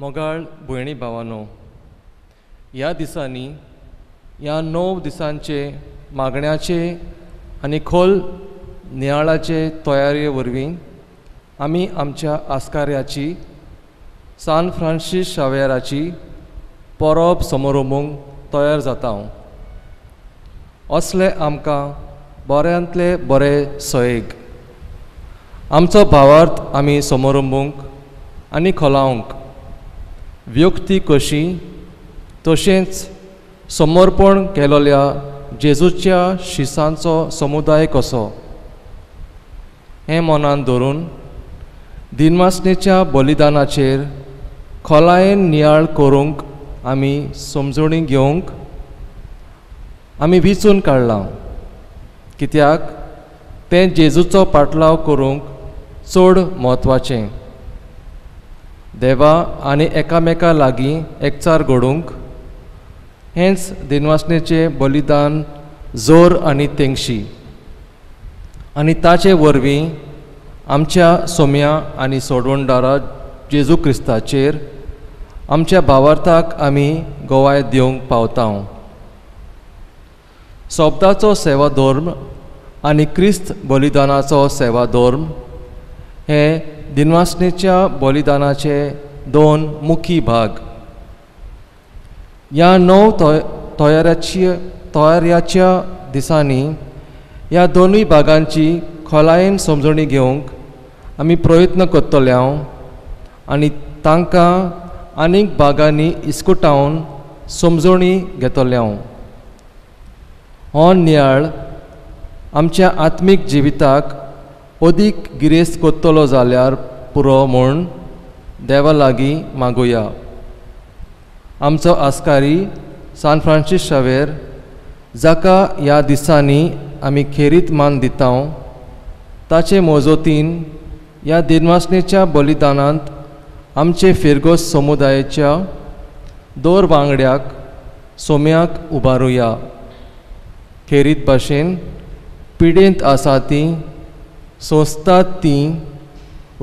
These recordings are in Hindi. मोगाळ भयणी भावानो, ह्या दिसांनी ह्या 9 दिसांचे मागण्याचे आनी खोल नियाळाचे तयारी वरवीं आमी आमच्या आस्काऱ्याची सान फ्रांसिस शावेराची परब समरोमूंक तयार जातांव. असले आमकां बऱ्यांतले बरें सैग आमचो भावार्थ आमी समरोमूंक आनी खोलावंक व्यक्ती कशी तशेंच समर्पण केलेल्या जेजूच्या शिसांचो समुदाय कसो हें मनांत धरून दिनवासनेच्या बलिदानाचेर खोलायेन नियाळ करूंक आमी समजणी घेवंक आमी विचून काडलां, कित्याक तें जेजूचो पाटलाव करूंक चड म्हत्वाचें. देवा आनी एकामेका लागीं एकचार घडूंक हेंच दिनवासनेचे बलिदान जोर आनी तेंगशी आनी ताचे वरवीं आमच्या सोम्या आनी सोडवणदारा जेजू क्रिस्ताचेर आमच्या भावार्थाक आमी गोवाय दिवंक पावतांव. सोबदाचो सेवा धर्म आनी क्रिस्त बलिदानाचो सेवा धर्म हे दिनवासनेच्या बलिदानाचे 2 मुखी भाग. ह्या 9 तयाऱ्याच्या दिसांनी ह्या दोनूय भागांची खोलायेन समजणी घेवंक आमी प्रयत्न करतल्याव आनी तांकां आनीक भागांनी इस्कुटावन समजणी घेतल्याव. हो नियाळ आमच्या आत्मीक जिविताक अदीक गिरेस्त करतलो जाल्यार पुरो म्हूण देवा लागीं मागुया. आमचो आस्कारी सान फ्रांसिस शावेर, जाका ह्या दिसांनी आमी खेरीत मान दितांव, ताचे मोजोतीन ह्या दिनवासनेच्या बलिदानांत आमचे फिरगोस समुदायाच्या दोर वांगड्याक सोम्याक उबारुया. खेरीत भाशेन पिडेंत आसा तीं, सोंसतात तीं,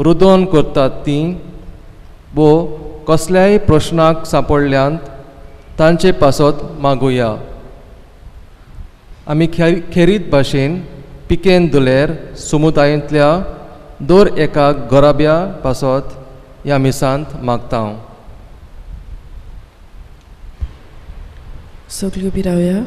रुदोन करतात तीं वो कसल्याय प्रश्नाक सापडल्यान तांचे पासत मागुया. आमी खेरीत भाशेन पिकेन दुलेर समुदायांतल्या दर एका गोराब्या पासत ह्या मिसांत मागतांव. सगळीं उबीं रावया.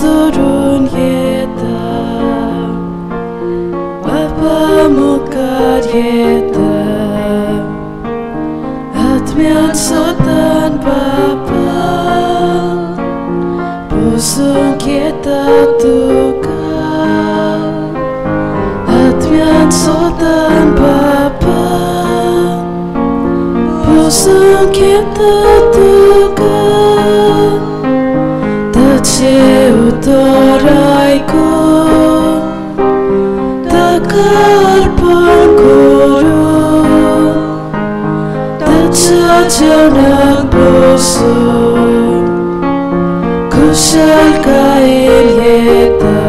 Turun yeta Bapa mukad yeta Atmian sotan Bapa Busung yeta tuka Atmian sotan Bapa Busung yeta tuka Tache Doraiku takar panguru tacacanak bosu kushal kail yeta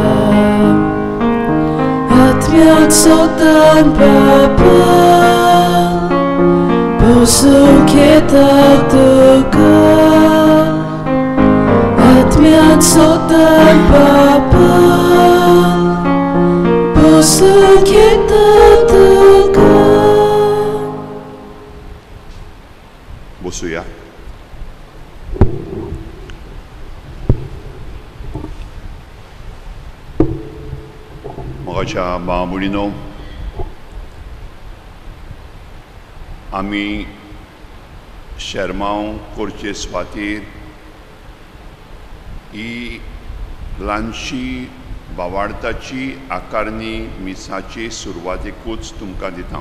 atmiat sotan Bapa bosu kita tukar Atmiat sotan Bapa Busung kita tukar Busu ya. Magacha mamulino Ami Shermau kurce swatir ही ल्हानशी बावार्थाची आकारणी मिसाचे सुरवातेकूच तुमकां दितां.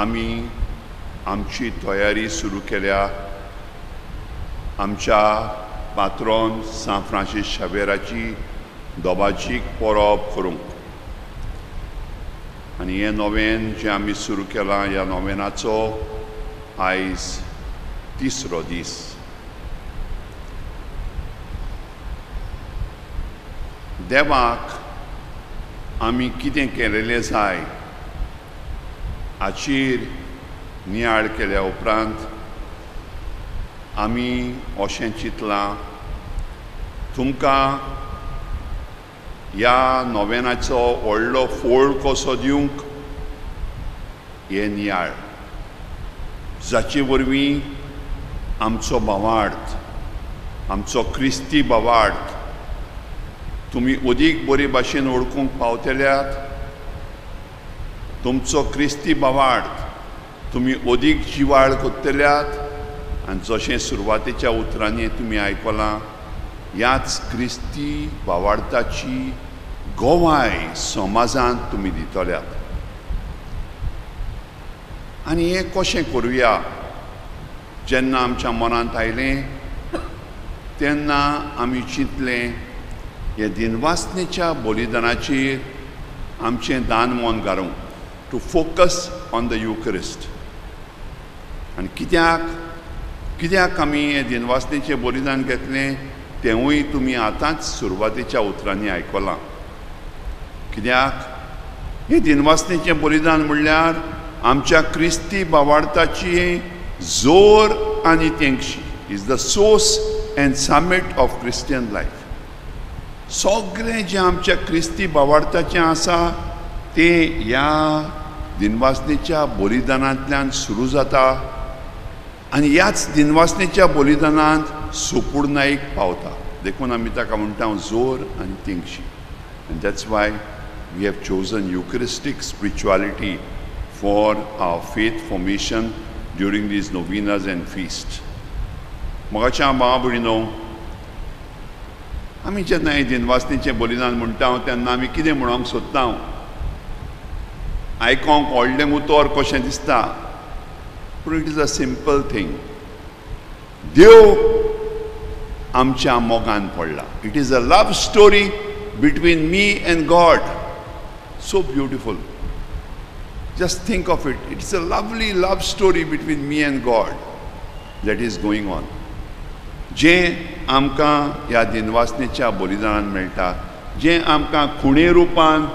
आमी आमची तयारी सुरू केल्या. आमच्या पात्रोन सां फ्रांसिस शावेराची दोबाची परब करूंक आनी हें नोवेन जें आमी सुरू केलां ह्या नोवेनाचो आयज तिसरो दीस। देवाक आमी कितें केलेलें जाय हाचेर नियाळ केल्या उपरांत आमी अशें चिंतलां तुमकां ह्या नोवेनाचो व्हडलो फोळ कसो दिवंक हे नियाळ, जाचे वरवीं आमचो भावार्थ, आमचो क्रिस्ती भावार्थ तुमी अदीक बरे भाशेन ओळखूंक पावतल्यात, तुमचो क्रिस्ती भावार्थ तुमी अदीक जिवाळ करतल्यात। आनी जशें सुरवातेच्या उतरांनी तुमी आयकलां, ह्याच क्रिस्ती भावार्थाची गोवाय समाजांत तुमी दितल्यात। आनी हें कशें करुया जेन्ना आमच्या मनांत आयलें तेन्ना आमी चिंतलें हे दिनवासनेच्या बलिदानाचेर आमचें दान मन घालूंक, to focus on the Eucharist. आनी कित्याक आमी हें दिनवासनेचें बलिदान घेतलें तेंवूय तुमी आतांच सुरवातेच्या उतरांनी आयकलां। कित्याक हें दिनवासनेचें बलिदान म्हणल्यार आमच्या क्रिस्ती भावार्थाची जोर आनी तेंगशी is the source and summit of Christian life. सगळें जें आमच्या क्रिस्ती भावार्थाचें आसा तें ह्या दिनवासनेच्या बलिदानांतल्यान सुरू जाता आनी ह्याच दिनवासनेच्या बलिदानांत सोपूर्णायेक पावता। देखून आमी ताका म्हणटा जोर आनी तेंगशी। And that's why we have chosen Eucharistic spirituality for our faith formation during these novenas and feast. म्हाकाच्या भावा भयणीनो, आमी जेन्ना हें दिनवासनेचें बलिदान म्हणटा तेन्ना आमी कितें म्हणोंक सोदता? आयकोंक व्हडलें उतर कशें दिसता, पूण it is a simple thing. देव आमच्या मोगान पडला. It is a love story between me and God. So beautiful. Just think of it. It's a lovely love story between me and God that is going on. जें आमकां ह्या दिनवासनेच्या बलिदानान मेळटा, जें आमकां खुणे रुपान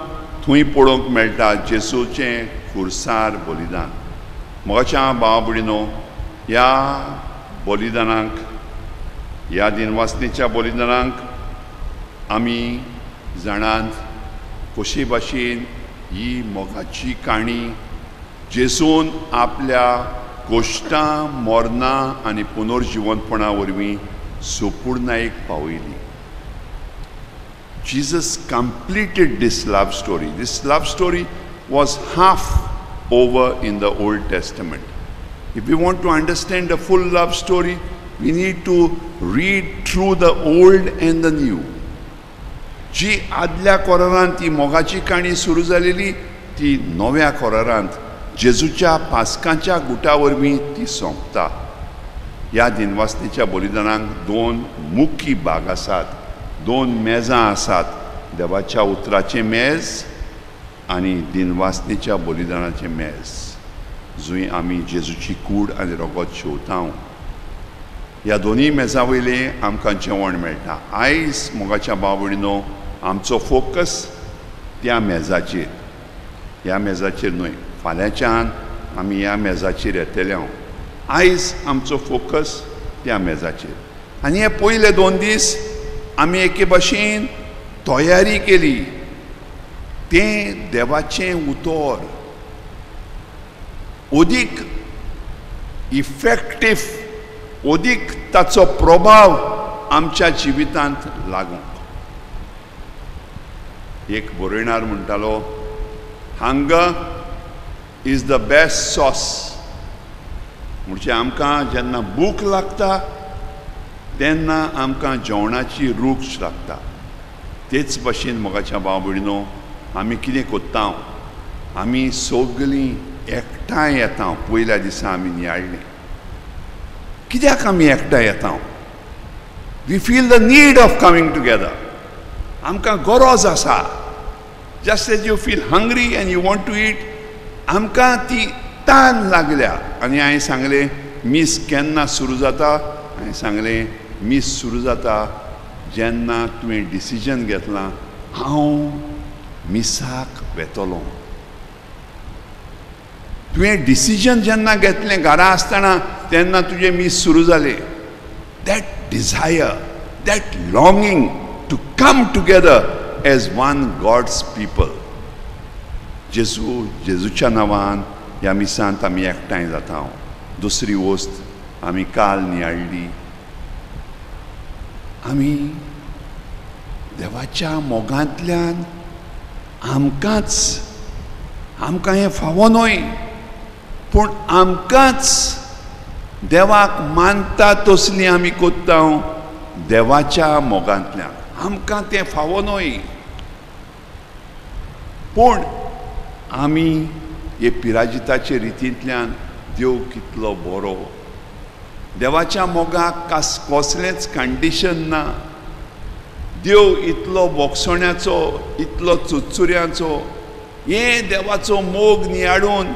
थंय पळोवंक मेळटा, जेसूचें खुरसार बलिदान. म्हाकाच्या भावा भयणीनो, ह्या बलिदानाक, ह्या दिनवासनेच्या बलिदानाक आमी जाणांत कशे भाशेन ही मोगाची काणी जेसून आपल्या गोश्टां, मरणां आनी पुनर्जिवनपणा वरवीं सोपूर्णायेक पावयली. Jesus completed this love story. This love story was half over in the Old Testament. If we want to understand the full love story, we need to read through the old and the new. जी आदल्या कोरारांत ती मोगाची काणी सुरू जालेली ती नव्या कोरारांत जेजूच्या पास्काच्या गुटा वरवीं ती सोंपता. ह्या दिनवासनेच्या बलिदानाक दोन मुख्य भाग आसात, दोन मेजां आसात, देवाच्या उतराचें मेज आनी दिनवासनेच्या बलिदानाचें मेज, जंय आमी जेजूची कूड आनी रगत शेवता. ह्या दोनूय मेजां वयलें आमकां जेवण मेळटा. आयज मोगाच्या भावा भयणीनो, आमचो फोकस त्या मेजाचेर, ह्या मेजाचेर न्हय. फाल्यांच्यान आमी ह्या मेजाचेर येतले. आयज आमचो फोकस त्या मेजाचेर. आनी हे पयले दोन दीस आमी एके भाशेन तयारी केली, तें देवाचें उतर ओदीक इफेक्टीव, ओदीक ताचो प्रभाव आमच्या जिवितांत लागूंक. एक बरयणार म्हणटालो, hunger is the best sauce. म्हणजे आमकां जेन्ना भूक लागता तेन्ना आमकां जेवणाची रूच लागता. तेच भशेन मोगाच्या भावा भयणीनो, आमी कितें करता? आमी सगळीं एकठांय येता. पयल्या दिसा आमी नियाळ्ळें. कित्याक आमी एकठांय येता? We feel the need of coming together. Amka goroz asa. Just as you feel hungry and you want to eat, amka ti tan laglia. Ani haye sangle miss kenna suru jata, haye sangle miss suru jata jenna tume decision घेतला हांव मिसाक वेतलो. तुवें डिसिजन जेन्ना घेतलें घरा आसतना तेन्ना तुजें मीस सुरू जालें. That desire, that longing to come together as one God's people. जेजू जेजूच्या नांवान ह्या मिसांत आमी एकठांय जाता. दुसरी वस्त आमी काल नियाळ्ळी, आमी देवाच्या मोगांतल्यान आमकांच, आमकां हें फावो न्हय पूण आमकांच देवाक मानता तसली आमी कोत्ता. देवाच्या मोगांतल्यान आमकां तें फावो न्हय पूण आमी हे पिराजिताचे रितींतल्यान देव कितलो बरो. देवाच्या मोगाक कसलेंच कंडिशन ना. देव इतलो बोगसोण्याचो, इतलो चुचुऱ्यांचो, हे देवाचो मोग नियाडून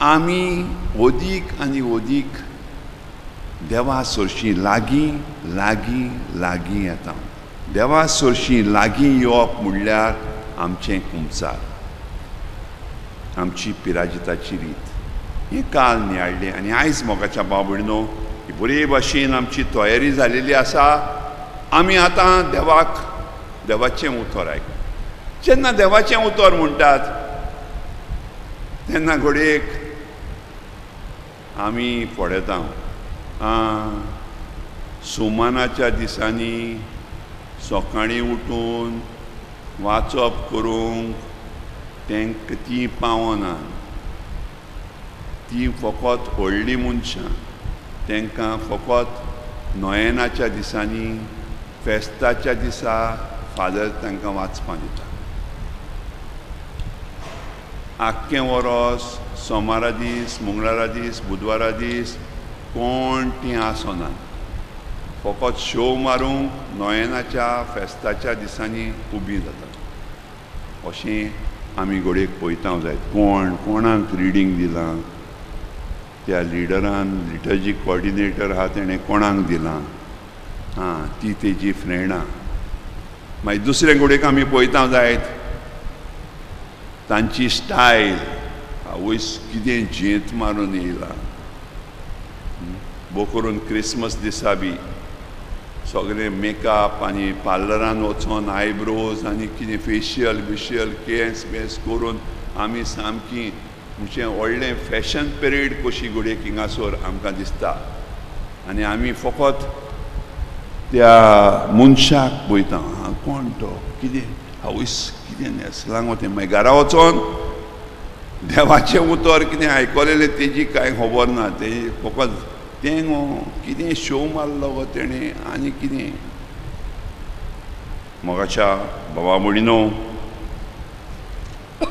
आमी ओदीक आनी ओदीक देवा सोरशीं लागीं लागीं लागीं येता. देवा सोरशीं लागीं येवप म्हणल्यार आमचें कुमसार, आमची पिराजिताची रीत. हे काल नियाळ्ळें आनी आयज मोगाच्या बाबडनो ही बरे भाशेन आमची तयारी जालेली आसा. आमी आतां देवाक देवाचें उतर आयक. जेन्ना देवाचें उतर म्हणटात तेन्ना घडयेक आमी पळयता, सुमानाच्या दिसांनी सकाळीं उठून वाचप करूंक तेंक ती पावना. ती फकत व्हडलीं मनशां, तेंकां फकत नोयेनाच्या दिसांनी, फेस्ताच्या दिसा फादर तांकां वाचपाक दिता. आख्खें वरोस, सोमारा दीस, मंगळारा दीस, बुधवारा दीस कोण ती आसना, फकत शो मारूंक नोयेनाच्या फेस्ताच्या दिसांनी उबी जाता. अशें आमी घडयेक पळयता जाय. कोण कोणाक रिडींग दिलां, त्या लिडरान, लिटर्जी कॉर्डिनेटर आहा तेणें कोणाक दिलां, हां ती तेजी फ्रेंडां. मागीर दुसरे घडयेक आमी पळयता जायत तांची स्टायल, आवयस कितें जेत मारून येयला. भोव करून क्रिसमस दिसा बी सगळें मेकअप आनी पार्लरान वचोन आयब्रोज आनी कितें फेशियल बिशियल केस बेस करून आमी सामकी म्हणजे व्हडलें फॅशन पिरियड कशी घडयेक हिंगासर आमकां दिसता. आनी आमी फकत त्या मनशाक पळयता, हां कोण तो, कितें आवयस कितें न्हेसलां गो तें. मागीर घरा वचोन देवाचें उतर कितें आयकलेलें तेजी कांय खबर ना. तें फकत तें गो कितें शो मारलो गो तेणें आनी कितें. मोगाच्या बाबा भयणींनो,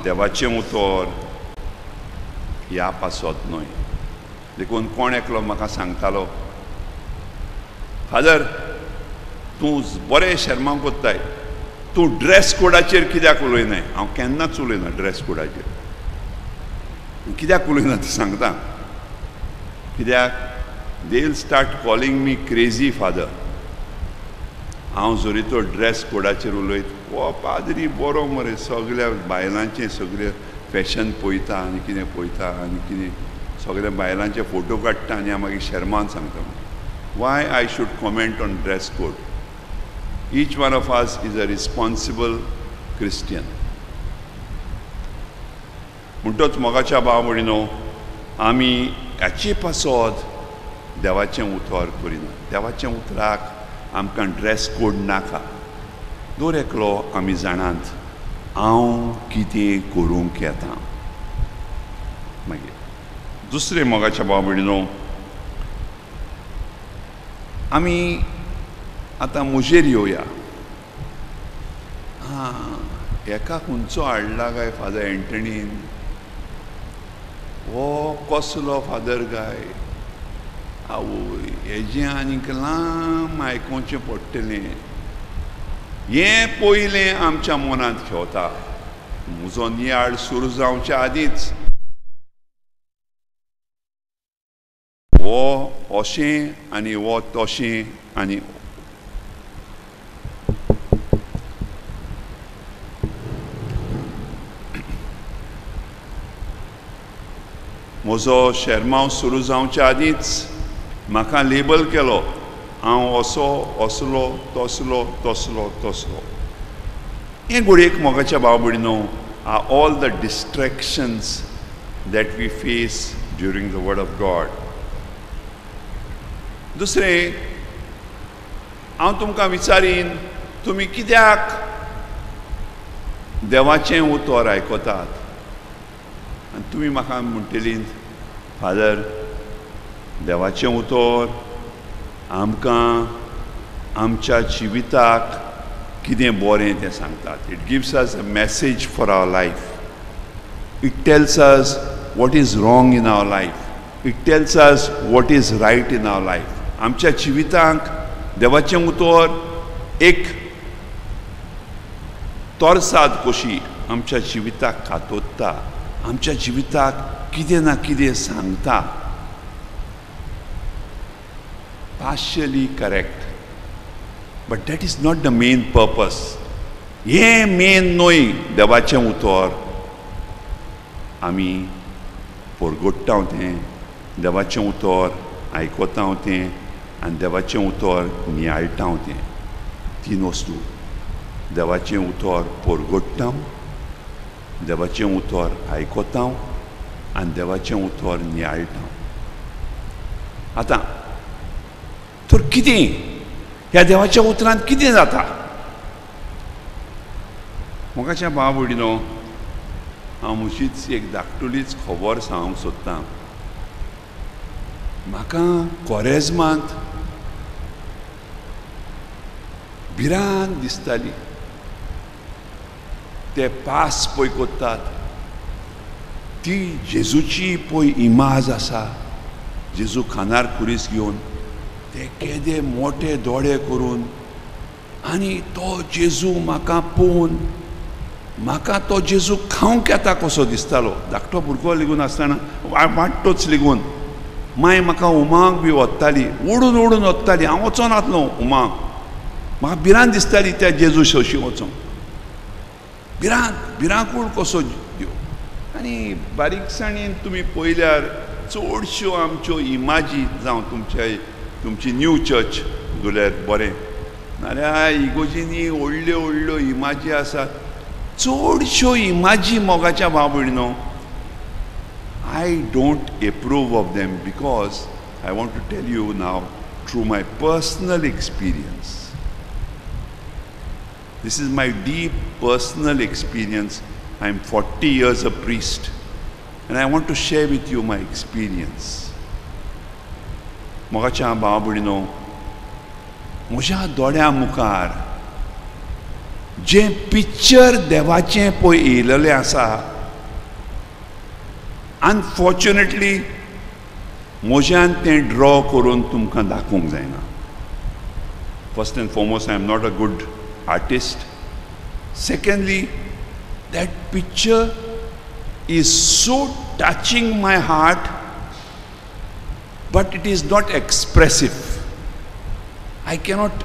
देवाचें उतर ह्या पासत न्हय. देखून कोण एकलो म्हाका सांगतालो, फादर तूं बरें शर्मांक कोत्ताय, तूं ड्रेस कोडाचेर कित्याक उलयनाय. हांव केन्नाच उलयना ड्रेस कोडाचेर. कित्याक उलयना तें सांगता. कित्याक they will start calling me crazy father. हांव जरी तो ड्रेस कोडाचेर उलयत, हो पाद्री बरो मरे सगळ्या बायलांचें सगळें फॅशन पळयता आनी कितें पळयता आनी कितें सगळ्या बायलांचे फोटो काडटा आनी हांव मागीर शर्मान सांगता. Why I should comment on dress code? Each one of us is a responsible Christian. म्हणटच मोगाच्या भाव भयणींनो, आमी हाचे पासत देवाचें उतर करिना. देवाचें उतराक आमकां ड्रेस कोड नाका. दर एकलो आमी जाणात हांव कितें करूंक येता. मागीर दुसरें मोगाच्या भाव भयणींनो, आमी आतां मुजेर येवया. हां एका खंयचो हाडला काय फादर एंटनीन, हो कसलो फादर काय Awo ejen anik lan maikonchin pottelen. Yen poilen amcha monant khota. Muzon yar suru zauncha adit. Wo oshin ani wo toshin ani Mozo Sherman suru zauncha adit. म्हाका लेबल केलो हाँ असो असलो तसलो तसलो तसलो हे घडयेक मोगाच्या बाबडीनो are all the distractions that we face during the word of God. दुसरे हांव तुमकां विचारीन तुमी कित्याक देवाचें उतर आयकतात आनी तुमी म्हाका म्हणटलीं फादर देवाचें उतर आमकां आमच्या जिविताक कितें बरें तें सांगतात. It gives us a message for our life. It tells us what is wrong in our life. It tells us what is right in our life. आमच्या जिवितांक देवाचें उतर एक तोरसाद कशी आमच्या जिविताक कातोत्ता. आमच्या जिविताक कितें ना कितें सांगता. Partially correct, but that is not the main purpose. Ye main noi devache utor ami forgotta hote, devache utor aikota hote and devache utor nialta hote. Tin vastu devache utor forgotta, devache utor aikota and devache utor nialta. Ata तर कितें ह्या देवाच्या उतरांत कितें जाता. मोगाच्या बाबडीनो हांव मुशीच एक धाकटुलीच खबर सांगूंक सोदतां. म्हाका कोरेजमांत भिरांत दिसताली. ते पास पळय कोत्तात ती जेजूची पळय इमाज आसा. जेजू खांदार खुरीस घेवन ते केदे मोटे दोळे करून आनी तो जेजू म्हाका पळोवन म्हाका तो जेजू खावंक येता कसो दिसतालो. धाकटो भुरगो लेगून आसतना वांट्टोच लेगून माय म्हाका उमांग बी वत्ताली ओडून ओडून वत्ताली. हांव वचोन आसलो उमांग. म्हाका भिरांत दिसताली त्या जेजू सोशी वचूंक. भिरांत भिरांकूळ कसो दिव. आनी बारीकसाणेन तुमी पळयल्यार चडश्यो आमच्यो इमाजी जावं तुमचे तुमची न्यू चर्च दुलेर बरें नाल्यार इगोजिनी व्हडल्यो व्हडल्यो इमाजी आसात. चडश्यो इमाजी मोगाच्या बाबडीनो I don't approve of them because I want to tell you now through my personal experience. This is my deep personal experience. I am 40 years a priest and I want to share with you my experience. मोगाच्या बाबडीनो म्हज्या दोळ्या मुखार जे पिक्चर देवाचें पळय येयलेलें आसा अनफॉर्च्युनेटली म्हज्यान तें ड्रॉ करून तुमकां दाखोवंक जायना. First and foremost I am not a good artist. Secondly that picture is so touching my heart but it is not expressive. I cannot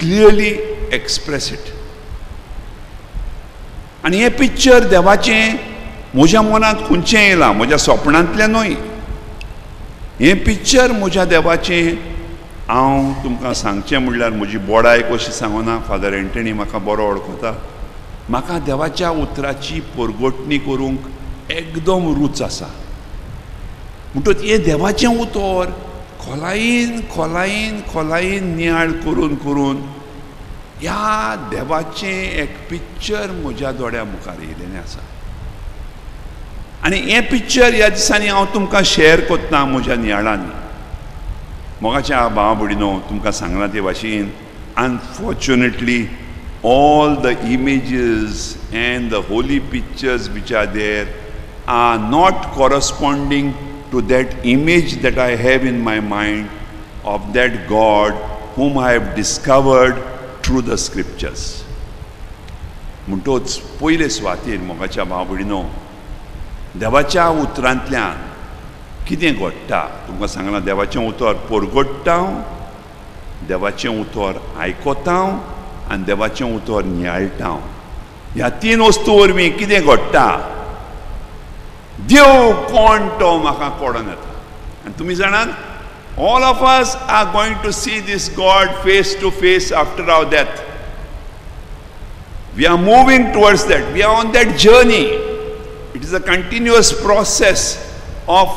clearly express it. आनी हे पिक्चर देवाचें म्हज्या मनांत खंयचें येयलां म्हज्या स्वप्नांतल्यान न्हय. हे पिक्चर म्हज्या देवाचें हांव तुमकां सांगचें म्हणल्यार म्हजी बोडाय कशी सांगना. फादर एंटनी म्हाका बरो वळखता. म्हाका देवाच्या उतराची परगोटणी करूंक एकदम रूच आसा. म्हणटत हे देवाचें उतर खोलायेन खोलायेन खोलायेन नियाळ करून करून ह्या देवाचें एक पिक्चर म्हज्या दोळ्या मुखार येयलेलें आसा. आनी हें पिक्चर ह्या दिसांनी हांव तुमकां शेअर करतां म्हज्या नियाळांनी. मोगाच्या बाबडीनो तुमकां सांगलां ते भाशेन unfortunately all the images and the holy pictures which are there are not corresponding to that image that I have in my mind of that God whom I have discovered through the scriptures. म्हणटोच पयले सुवातेर मोगाच्या भावभयणो देवाच्या उतरांतल्यान कितें घडटा तुमकां सांगला देवाचें उतर परगडटा देवाचें उतर आयकता आनी देवाचें उतर नियाळटा ह्या तीन वस्तू वरवीं कितें घडटा देव कोण तो म्हाका कळोन येता आनी तुमी जाणात all of us are going to see this God face to face after our death. We are moving towards that. We are on that journey. It is a continuous process of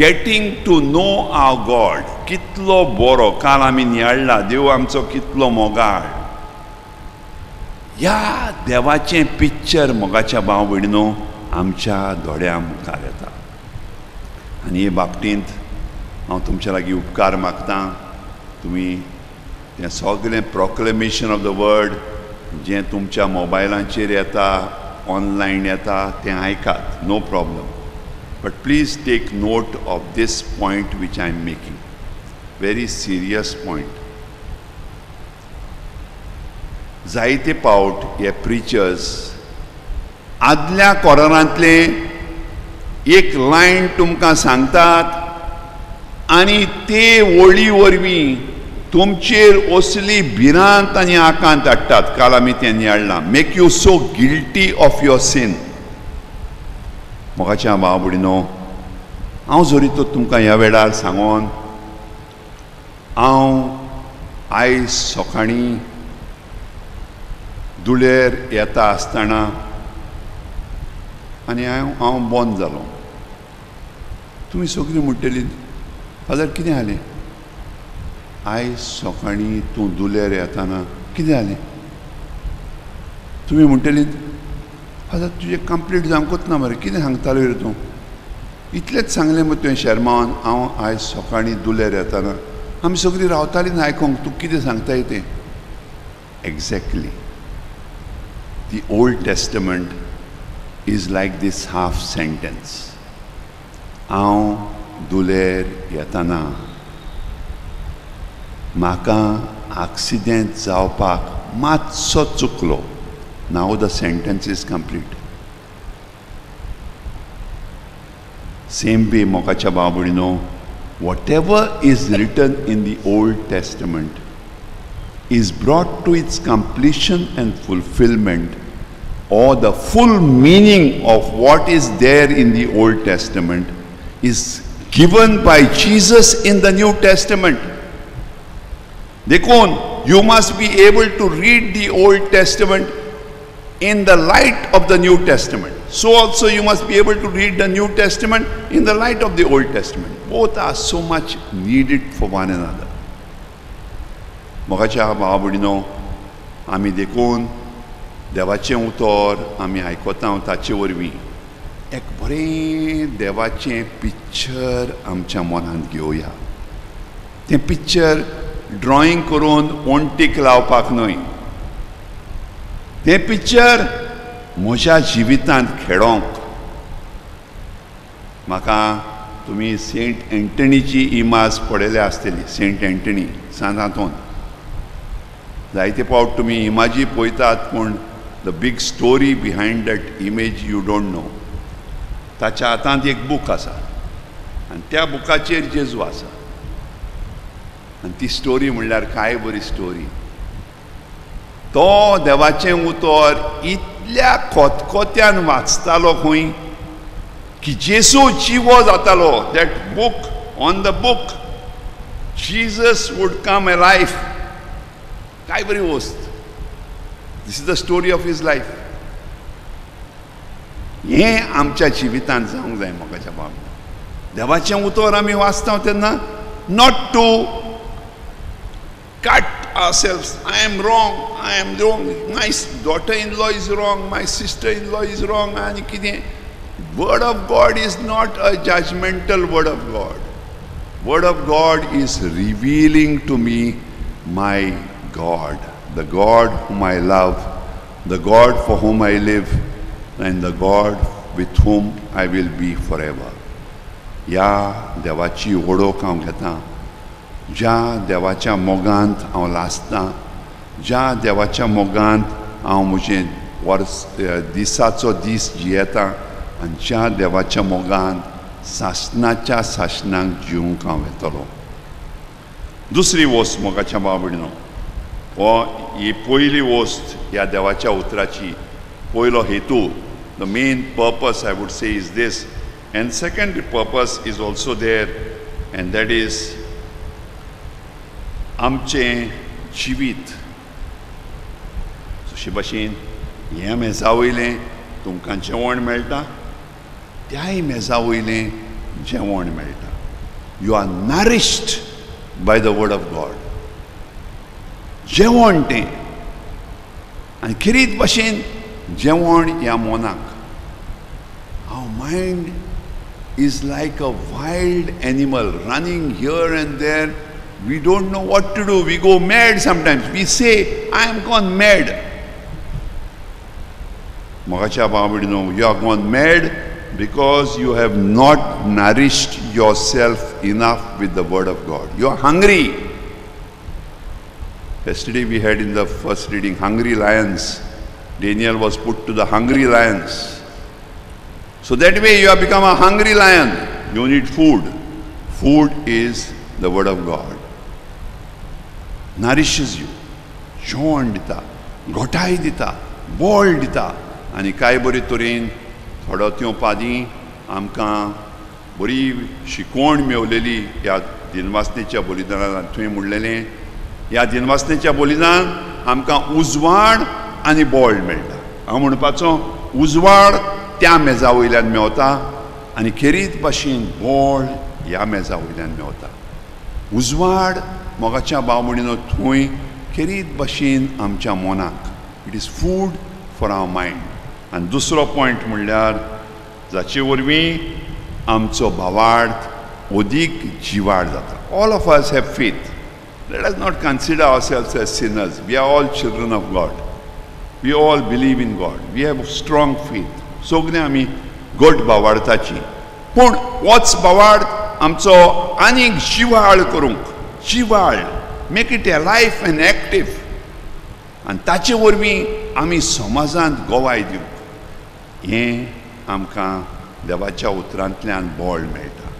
getting to know our God. Kitlo boro kal ami niyaalla dev amcho kitlo mogaळ. Ya devache picture mogacha bhav bidno amcha dodya mukar yeta. Ani he baptint hav tumcha lagi upkar magta tumi te सगळे proclamation of the word जे तुमच्या मोबायलांचेर येता ऑनलायन येता ते आयकात no problem but please take note of this point which I am making very serious point. जायते पावट हे प्रिचर्स आदल्या कोरांतले एक लायन तुमकां सांगतात आनी ते ओळी वरवीं तुमचेर असली भिरांत आनी आकांत हाडटात. काल आमी तें नियाळ्ळां make you so guilty of your sin. मोगाच्या भाव भयणो हांव जरी तो तुमकां ह्या वेळार सांगोन हांव आयज सकाळीं दुलेर येता आसतना आनी हांव बंद जालो. तुमी सगळीं म्हणटली फादर कितें जालें आयज सकाळीं तूं दुलेर येताना कितें जालें. तुमी म्हणटली फादर तुजें कंप्लीट जावंकूच ना मरे कितें सांगतालो रे तूं इतलेंच सांगलें मरे तुवें शर्मावन हांव आयज सकाळीं दुलेर येताना आमी सगळीं रावतालीं ना आयकूंक तूं कितें सांगताय तें. Exactly the Old Testament is like this half sentence हांव दुलेर येताना म्हाका एक्सिडेंट जावपाक मातसो चुकलो. Now the sentence is complete. Same way मोगाच्या भाव भयणो whatever is written in the Old Testament is brought to its completion and fulfillment, or the full meaning of what is there in the Old Testament is given by Jesus in the New Testament. Dekho, you must be able to read the Old Testament in the light of the New Testament. So also you must be able to read the New Testament in the light of the Old Testament. Both are so much needed for one another. मोगाच्या भाव भयणो आमी देखून देवाचें उतर आमी आयकता ताचे वरवीं एक बरें देवाचें पिक्चर आमच्या मनांत घेवया. तें पिक्चर ड्रॉइंग करून ओंटीक लावपाक न्हय तें पिक्चर म्हज्या जिवितांत खेळोंक. म्हाका तुमी सेंट एंटनीची इमाज पळयल्या आसतली. सेंट एंटनी सांतांतून जायते फावट तुमी इमाजी पळयतात पूण the big story behind that image you don't know. ताच्या हातांत एक बूक आसा आनी त्या बुकाचेर जेजू आसा आनी ती स्टोरी म्हणल्यार कांय बरी स्टोरी. तो देवाचें उतर इतल्या खोतखोत्यान वाचतालो खंय की जेसू जिवो जातालो. That book on the book Jesus would come alive. कांय बरी वस्त. This is the story of his life. हें आमच्या जिवितांत जावंक जाय. मोगाच्या बाबतींत देवाचें उतर आमी वाचता तेन्ना not to cut ourselves. I am wrong, I am wrong, my daughter-in-law is wrong, my sister-in-law is wrong. Word of God is not a judgmental word of God. Word of God is revealing to me my God, the God whom I love, the God for whom I live, and the God with whom I will be forever. ह्या देवाची ओळख हांव घेतां, ज्या देवाच्या मोगांत हांव लासतां, ज्या देवाच्या मोगांत हांव म्हजें वर्स दिसाचो दीस जियेतां आनी ज्या देवाच्या मोगांत सासनाच्या सासनांक जिवंक हांव येतलो. दुसरी वस्त मोगाच्या बाबडीनो हो ही पयली वस्त ह्या देवाच्या उतराची पयलो हेतू. The main purpose I would say is this, and second purpose is also there, and that is amche jivit. So shibashin ye mezawile tumkan jevon melta, tyai mezawile jevon melta. You are nourished by the word of God. Jevon te and kirit bashin jevon ya monak. Our mind is like a wild animal running here and there. We don't know what to do. We go mad sometimes. We say, I am gone mad. Magacha Babidino, you are gone mad because you have not nourished yourself enough with the word of God. You are hungry. Yesterday we had in the first reading, hungry lions. Daniel was put to the hungry lions. So that way you have become a hungry lion. You need food. Food is the word of God. Nourishes you. Chon dita, gotai dita, bol dita. Ani kai bori torin, thodatyon padi, amka bori shikon meoleli ya dinvasnecha bolidanan tuye mudlele ya dinvasnecha bolidan amka uzwad आनी बॉल्ड मेळटा. हांव म्हणपाचो उजवाड त्या मेजा वयल्यान मेवता आनी खेरीत भाशेन बॉल्ड ह्या मेजा वयल्यान मेवता. उजवाड मोगाच्या बावणीनो थंय खेरीत भाशेन आमच्या मनाक. It is food for our mind. आनी दुसरो पॉयंट म्हणल्यार जाचे वरवीं आमचो भावार्थ ओदीक जिवाड जाता. All of us have faith. Let us not consider ourselves as sinners. We are all children of God. We all believe in God. We have strong faith. Sogne ami god bavartachi. Pun what's bavard? Amcho anik jivaal korunk. Jivaal. Make it alive and active. And tache vormi ami samazant govai diu. Ye amka devacha utrantlan bol melta.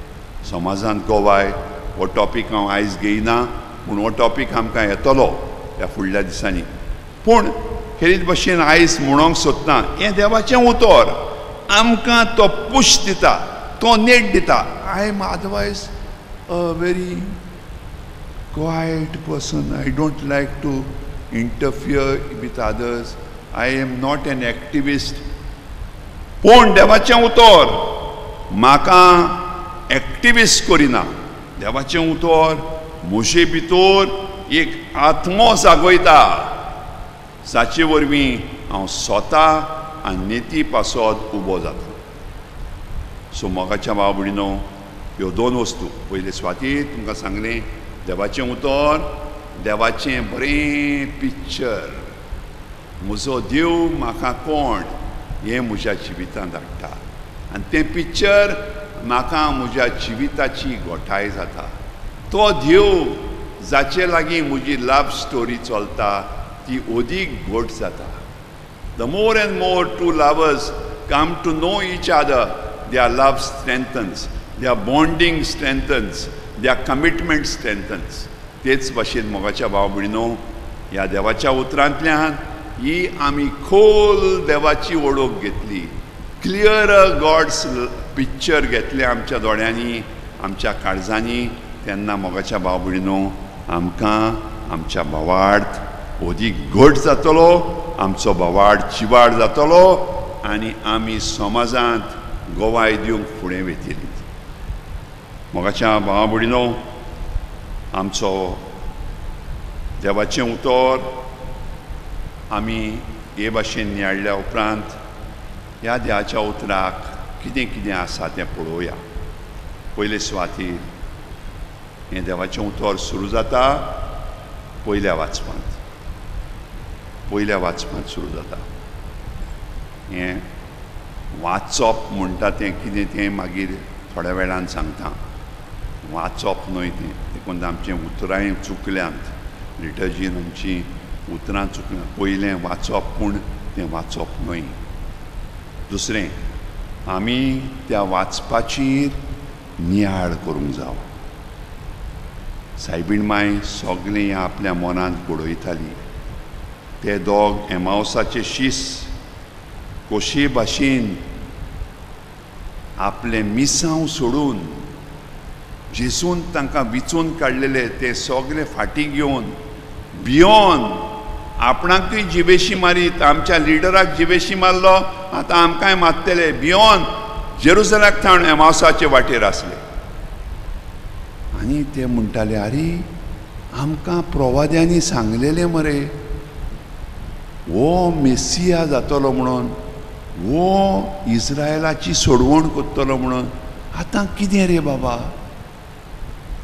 Samazant govai. Wo topic hav eyes geina. Pun wo topic amka yetolo. Ya fudla disani. Pun खेरीत भाशेन आयज म्हणोंक सोदता हें देवाचें उतर आमकां तो पुश दिता, तो नेट दिता. I am otherwise a very quiet person. I don't like to interfere with others. I am not an activist. पूण देवाचें उतर म्हाका एक्टिविस्ट करिना. देवाचें उतर म्हजे भितर एक आत्मो जागयता. साचे वरवीं हांव स्वता आनी नेती पासत उबो जाता. सो मोगाच्या बाबडीनो ह्यो दोन वस्तू. पयले स्वाती तुमकां सांगलें देवाचें उतर, देवाचें बरें पिक्चर. म्हजो देव म्हाका कोण हें म्हज्या जिवितांत धाडटा आनी तें पिक्चर म्हाका म्हज्या जिविताची गोठाय जाता. तो देव जाचे लागीं म्हजी लव स्टोरी चलता ती ओदीक घोट जाता. The more and more two lovers come to know each other, their love strengthens, their bonding strengthens, their commitment strengthens. तेच भाशेन मोगाच्या भाव भयणीनो ह्या देवाच्या उतरांतल्यान ही आमी खोल देवाची ओळख घेतली. क्लियर गॉड्स पिक्चर घेतलें आमच्या दोळ्यांनी, आमच्या काळजांनी. तेन्ना मोगाच्या भाव भयणीनो आमकां आमच्या भावार्थ ओदीक घट जातलो, आमचो भावाड चिवाड जातलो आनी आमी समाजांत गोवाय दिवंक फुडें वेतली. मोगाच्या भावा भयणीनो आमचो देवाचें उतर आमी हे भाशेन नियाळ्ळ्या उपरांत ह्या देवाच्या उतराक कितें कितें आसा तें पळोवया. पयले सुवातेर हें देवाचें उतर सुरू जाता पयल्या वाचपांत. पयल्या वाचपांत सुरू जाता. हें वाचप म्हणटा तें कितें तें मागीर थोड्या वेळान सांगता वाचप न्हय तें देखून आमचें उतरांय चुकल्यांत लिटर्जीन आमचीं उतरां चुकल्यां पयलें वाचप पूण तें वाचप न्हय दुसरें आमी त्या वाचपाची नियाळ करूंक जाव सायबीण माय सगळें आपल्या मनांत घडयताली ते दोग एमावसाचे शीस कोशी भाशेन आपले मिसांव सोडून जेसून तांकां विचून काडलेले ते सगळे फाटी घेवन भियोन आपणाकूय जिबेशी मारीत आमच्या लिडराक जिबेशी मारलो आतां आमकांय मारतले भियोन जेरुसलेमाक थावन एमावसाचे वाटेर आसले आनी ते म्हणटाले आरे आमकां प्रवाद्यांनी सांगलेले मरे वो मेसिया जातलो म्हणून वो इस्रायलाची सोडवण करतलो म्हणून आतां कितें रे बाबा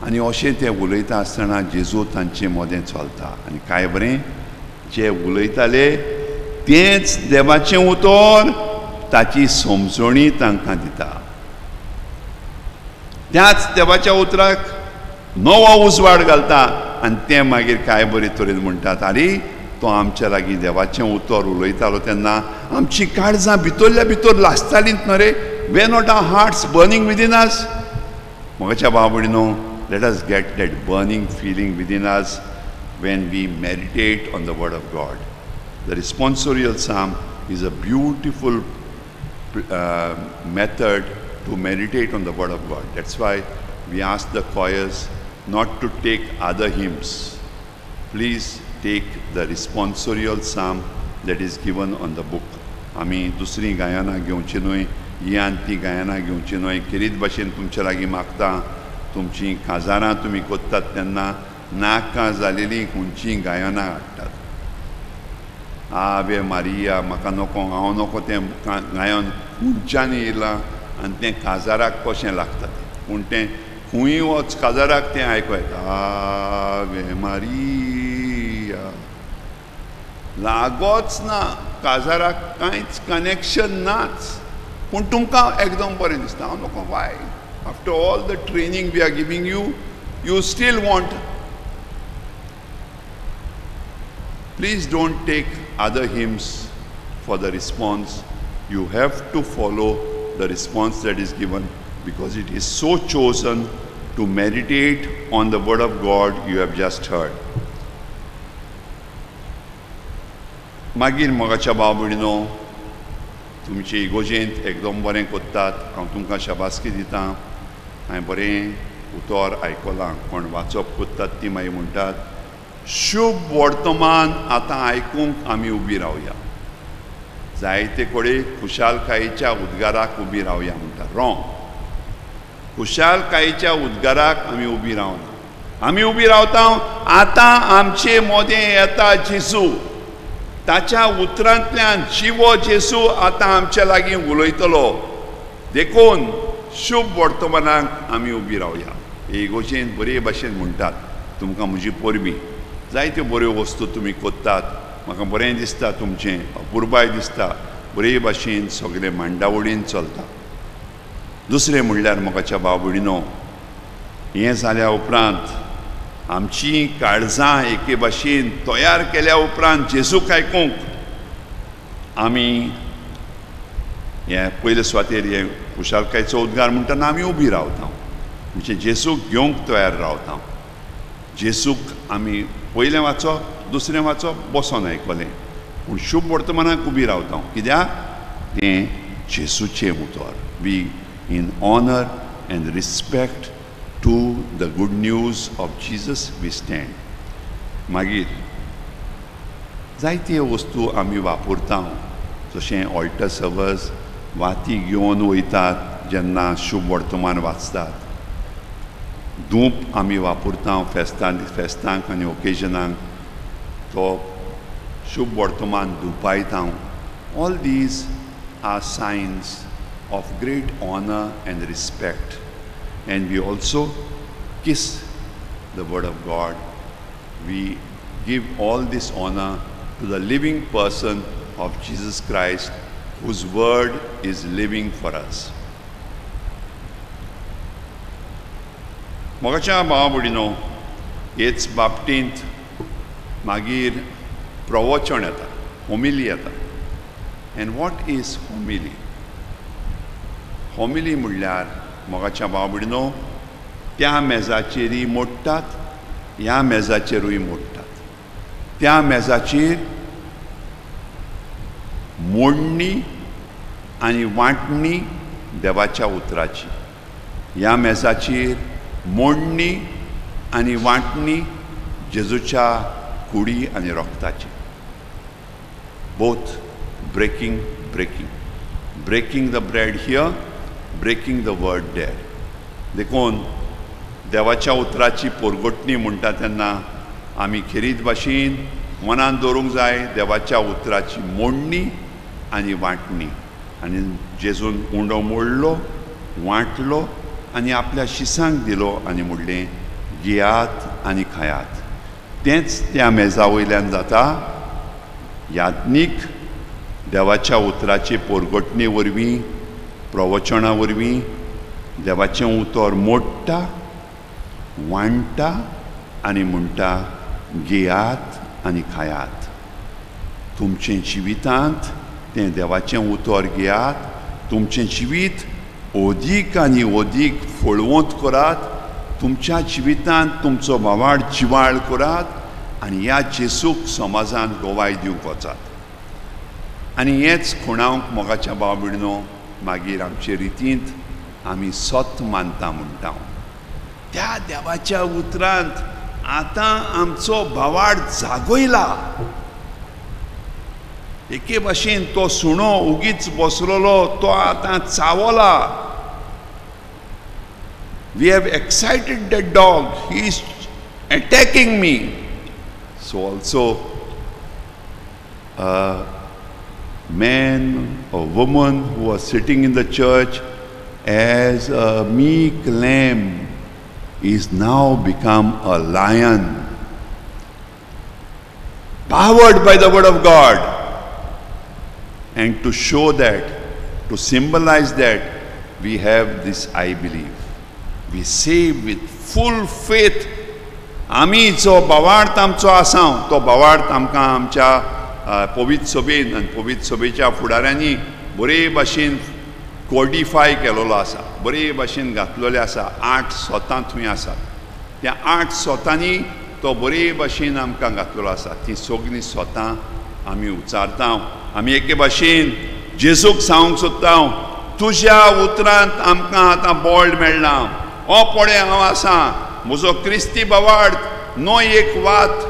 आनी अशें ते उलयता आसतना जेजू तांचे मदें चलता आनी काय बरें जे उलयताले तेंच देवाचें उतर ताची समजणी तांकां दिता त्याच देवाच्या उतराक नवो उजवाड घालता आनी ते मागीर काय बरे तरेन म्हणटात आरे तो आमच्या लागीं देवाचें उतर उलयतालो तेन्ना आमची काळजां भितरल्या भितर लासतालींच न्हय रे were not our hearts burning within us म्हज्या भाव भयणीनो let us get that burning feeling within us when we meditate on the word of God the responsorial psalm is a beautiful method to meditate on the word of God. That's why we ask the choirs not to take other hymns. Please take the responsorial psalm that is given on the book. Ami dusri gayana gyeonchi noi, yanti gayana gyeonchi noi. Kirit bhashen tumcha lagi magta, tumchi khazana tumi kottat tenna naka zaleli kunchi gayana attat. आवे मारिया म्हाका नोको हांव नोको तें गायन खुंयच्यान येयलां आनी तें काजाराक कशें लागता तें पूण तें खूंय वच काजाराक तें आयको येता आवे मारिया लागोच ना काजाराक कांयच कनेक्शन नाच पूण तुमकां एकदम बरें दिसता हांव नोको वाय after all the training we are giving you you still want Please don't take other hymns for the response. You have to follow the response that is given because it is so chosen to meditate on the word of God you have just heard. Magir magacha babudino, tumche igojent ekdom boren kottat, haun tumka shabaski dita, hain boren utor aikola, kon watsop kottat ti mai muntat. शुभ वर्तमान आतां आयकूंक आमी उबी रावया जायते कडेन खुशालकायेच्या उद्गाराक उबी रावया म्हणटा रॉंग खुशालकायेच्या उद्गाराक आमी उबी रावना आमी उबी रावता आतां आमचे मोदें येता जेसू ताच्या उतरांतल्यान जिवो जेसू आतां आमच्या लागीं उलयतलो देखून शुभ वर्तमानाक आमी उबी रावया हे गोशेन बरे भाशेन म्हणटात तुमकां म्हजी परबीं जायत्यो बऱ्यो वस्तू तुमी कोत्तात म्हाका बरें दिसता तुमचें अपुरबाय दिसता बरे भाशेन सगळें मांडावळीन चलता दुसरें म्हणल्यार म्हाकाच्या भाव भयणीनो हें जाल्या उपरांत आमची काळजां एके भाशेन तयार केल्या उपरांत जेजूक आयकूंक आमी हे पयले सुवातेर हे खुशालकायेचो उद्गार म्हणटना आमी उबी रावता म्हणजे जेजूक घेवंक तयार रावता जेजूक आमी पयलें वाचप दुसरें वाचप बसोन आयकलें पूण शुभ वर्तमानाक उबी रावता कित्याक तें जेसूचें उतर be in honour and respect to the good news of Jesus we stand मागीर जायत्यो वस्तू आमी वापरता जशें ऑल्टर सर्वस वाती घेवन वयतात जेन्ना शुभ वर्तमान वाचतात धूप आमी वापरता फेस्तांक आनी ओकेजनांक तो शुभ वर्तमान धुपायता all these are signs of great honour and respect and we also kiss the word of God we give all this honour to the living person of Jesus Christ whose word is living for us मोगाच्या भावा भयणींनो, हेच बाबतींत मागीर प्रवचन येता, होमिली येता. And what is homily? Homily म्हणल्यार मोगाच्या भावा भयणींनो, त्या मेजाचेरय मोडटात, ह्या मेजाचेरूय मोडटात. त्या मेजाचेर मोडणी आनी वांटणी देवाच्या उतराची, ह्या मेजाचेर मोडणी आनी वांटणी जेजूच्या कुडी आनी रोखताची. Both breaking breaking breaking the bread here, breaking the word there. देखून देवाच्या उतराची पोरगोटणी म्हणटा तेन्ना आमी खेरीत भाशेन मनान दवरूंक जाय देवाच्या उतराची मोडणी आनी वांटणी. आनी जेजून उंडो मोडलो, वांटलो आनी आपल्या शिसांक दिलो आनी म्हणलें घेयात आनी खायात. तेंच त्या मेजा वयल्यान जाता. याज्ञीक देवाच्या उतराचे पोरगोटणे वरवीं, प्रवचना वरवीं देवाचें उतर मोडटा, वांटा आनी म्हणटा घेयात आनी खायात. तुमचें जिवितांत तें देवाचें उतर घेयात, तुमचें जिवीत ओदीक आनी ओदीक फळवंत करात, तुमच्या जिवितांत तुमचो बावाड जिवाळ करात आनी ह्या जेसूक समाजान गोवाय दिवंक वचात. आनी हेच खुणांक मोगाच्या भावा भयणींनो मागीर आमचे रितींत आमी सत मानता म्हणटा. त्या देवाच्या उतरांत आतां आमचो भावाड जागोयला. एके भाशेन तो सुणो उगीच बसलोलो, तो आतां चावला. We have excited the dog, he is attacking me. So also man a woman who are sitting in the church as a meek lamb is now become a lion, powered by the word of God. And to show that, to symbolize that, we have this I believe. We say with full faith, आमी जो बावार्थ आमचो आसाव तो बावार्थ आमकां आमच्या पवित्र सभेन आनी पवित्र सभेच्या फुडाऱ्यांनी बरे भाशेन कोडिफाय केलेलो आसा, बरे भाशेन घातलेले आसा. 8 स्वतां थंय आसात. त्या 8 स्वतांनी तो बरे भाशेन आमकां घातलेलो आसा. ती सगळीं स्वतां आमी उच्चारता. आमी एके भाशेन जेजूक सांगूंक सोदता, तुज्या उतरांत आमकां आतां बोल्ड मेळ्ळां. हो पळय हांव आसा, म्हजो क्रिस्ती बावार्थ नो एक वात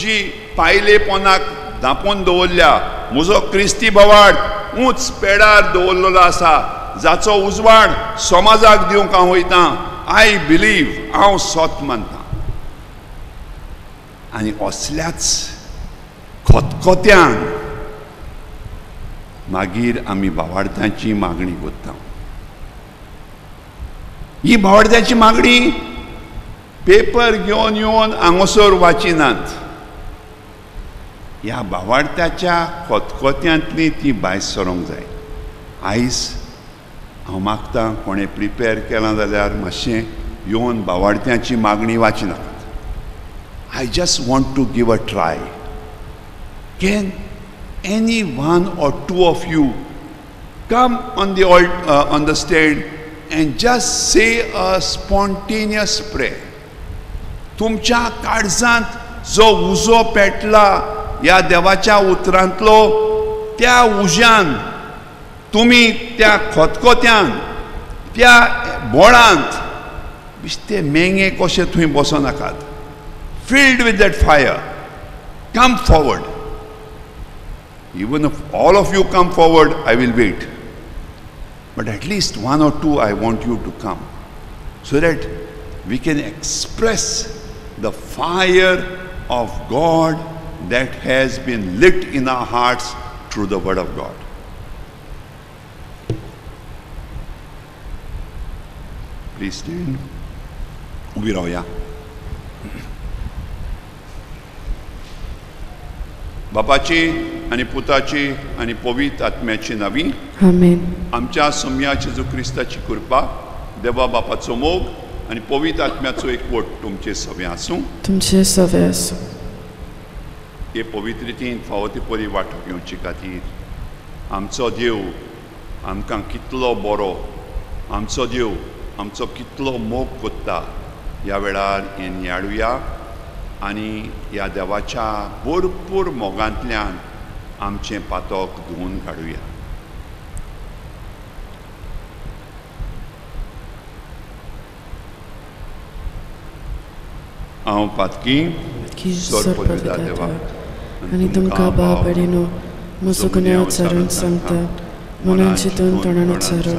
जी पायले पोंदाक धांपून दवरल्या, म्हजो क्रिस्ती बावार्थ उंच पेडार दवरलेलो आसा, जाचो उजवाड समाजाक दिवंक हांव वयता. आय बिलीव, हांव सत मानता. आनी असल्याच खतखत्यान मागीर आमी भावार्थ्याची मागणी करता. ही भावार्थ्याची मागणी पेपर घेवन येवन हांगासर वाचिनात. ह्या भावार्थ्याच्या खतखत्यांतली ती भायस सरोंक जाय. आयज हांव मागता, कोणें प्रिपेर केलां जाल्यार मातशें येवन भावार्थ्याची मागणी वाचिनाकात. I just want to give a try. Can any one or two of you come on the on the stand and just say a spontaneous prayer? तुमच्या काळजांत जो उजो पेटला ह्या देवाच्या उतरांतलो, त्या उज्यान तुमी त्या खतखत्यान, त्या बोळांत बिश्ते मेंगे कशें थंय बसोनाकात. Filled with that fire, come forward. Even if all of you come forward, I will wait. But at least one or two I want you to come, so that we can express the fire of God that has been lit in our hearts through the Word of God. Please stand. Ubi raho ya. बापाची आनी पुताची आनी पवित्र आत्म्याची नांवी. आमेन. आमच्या सम्या जेजू क्रिस्ताची कृपा, देवा बापाचो मोग आणि पवित्र आत्म्याचो एक वट तुमचे सवे आसूं हे पवित्रतेन फावो ती परी वांटो घेवचे खातीर आमचो देव आमकां कितलो बरो आमचो देव आमचो कितलो मोग कोत्ता ह्या वेळार हे नियाळुया आनी ह्या देवाच्या भरपूर मोगांतल्यान आमचें पातक धुवन काडुया. हांव पातकी सोरपदा देवा आनी तुमकां बाब बडिनो म्हजो गुन्यांव उच्चारून सांगता मनान चिंतून तोंडान उच्चारून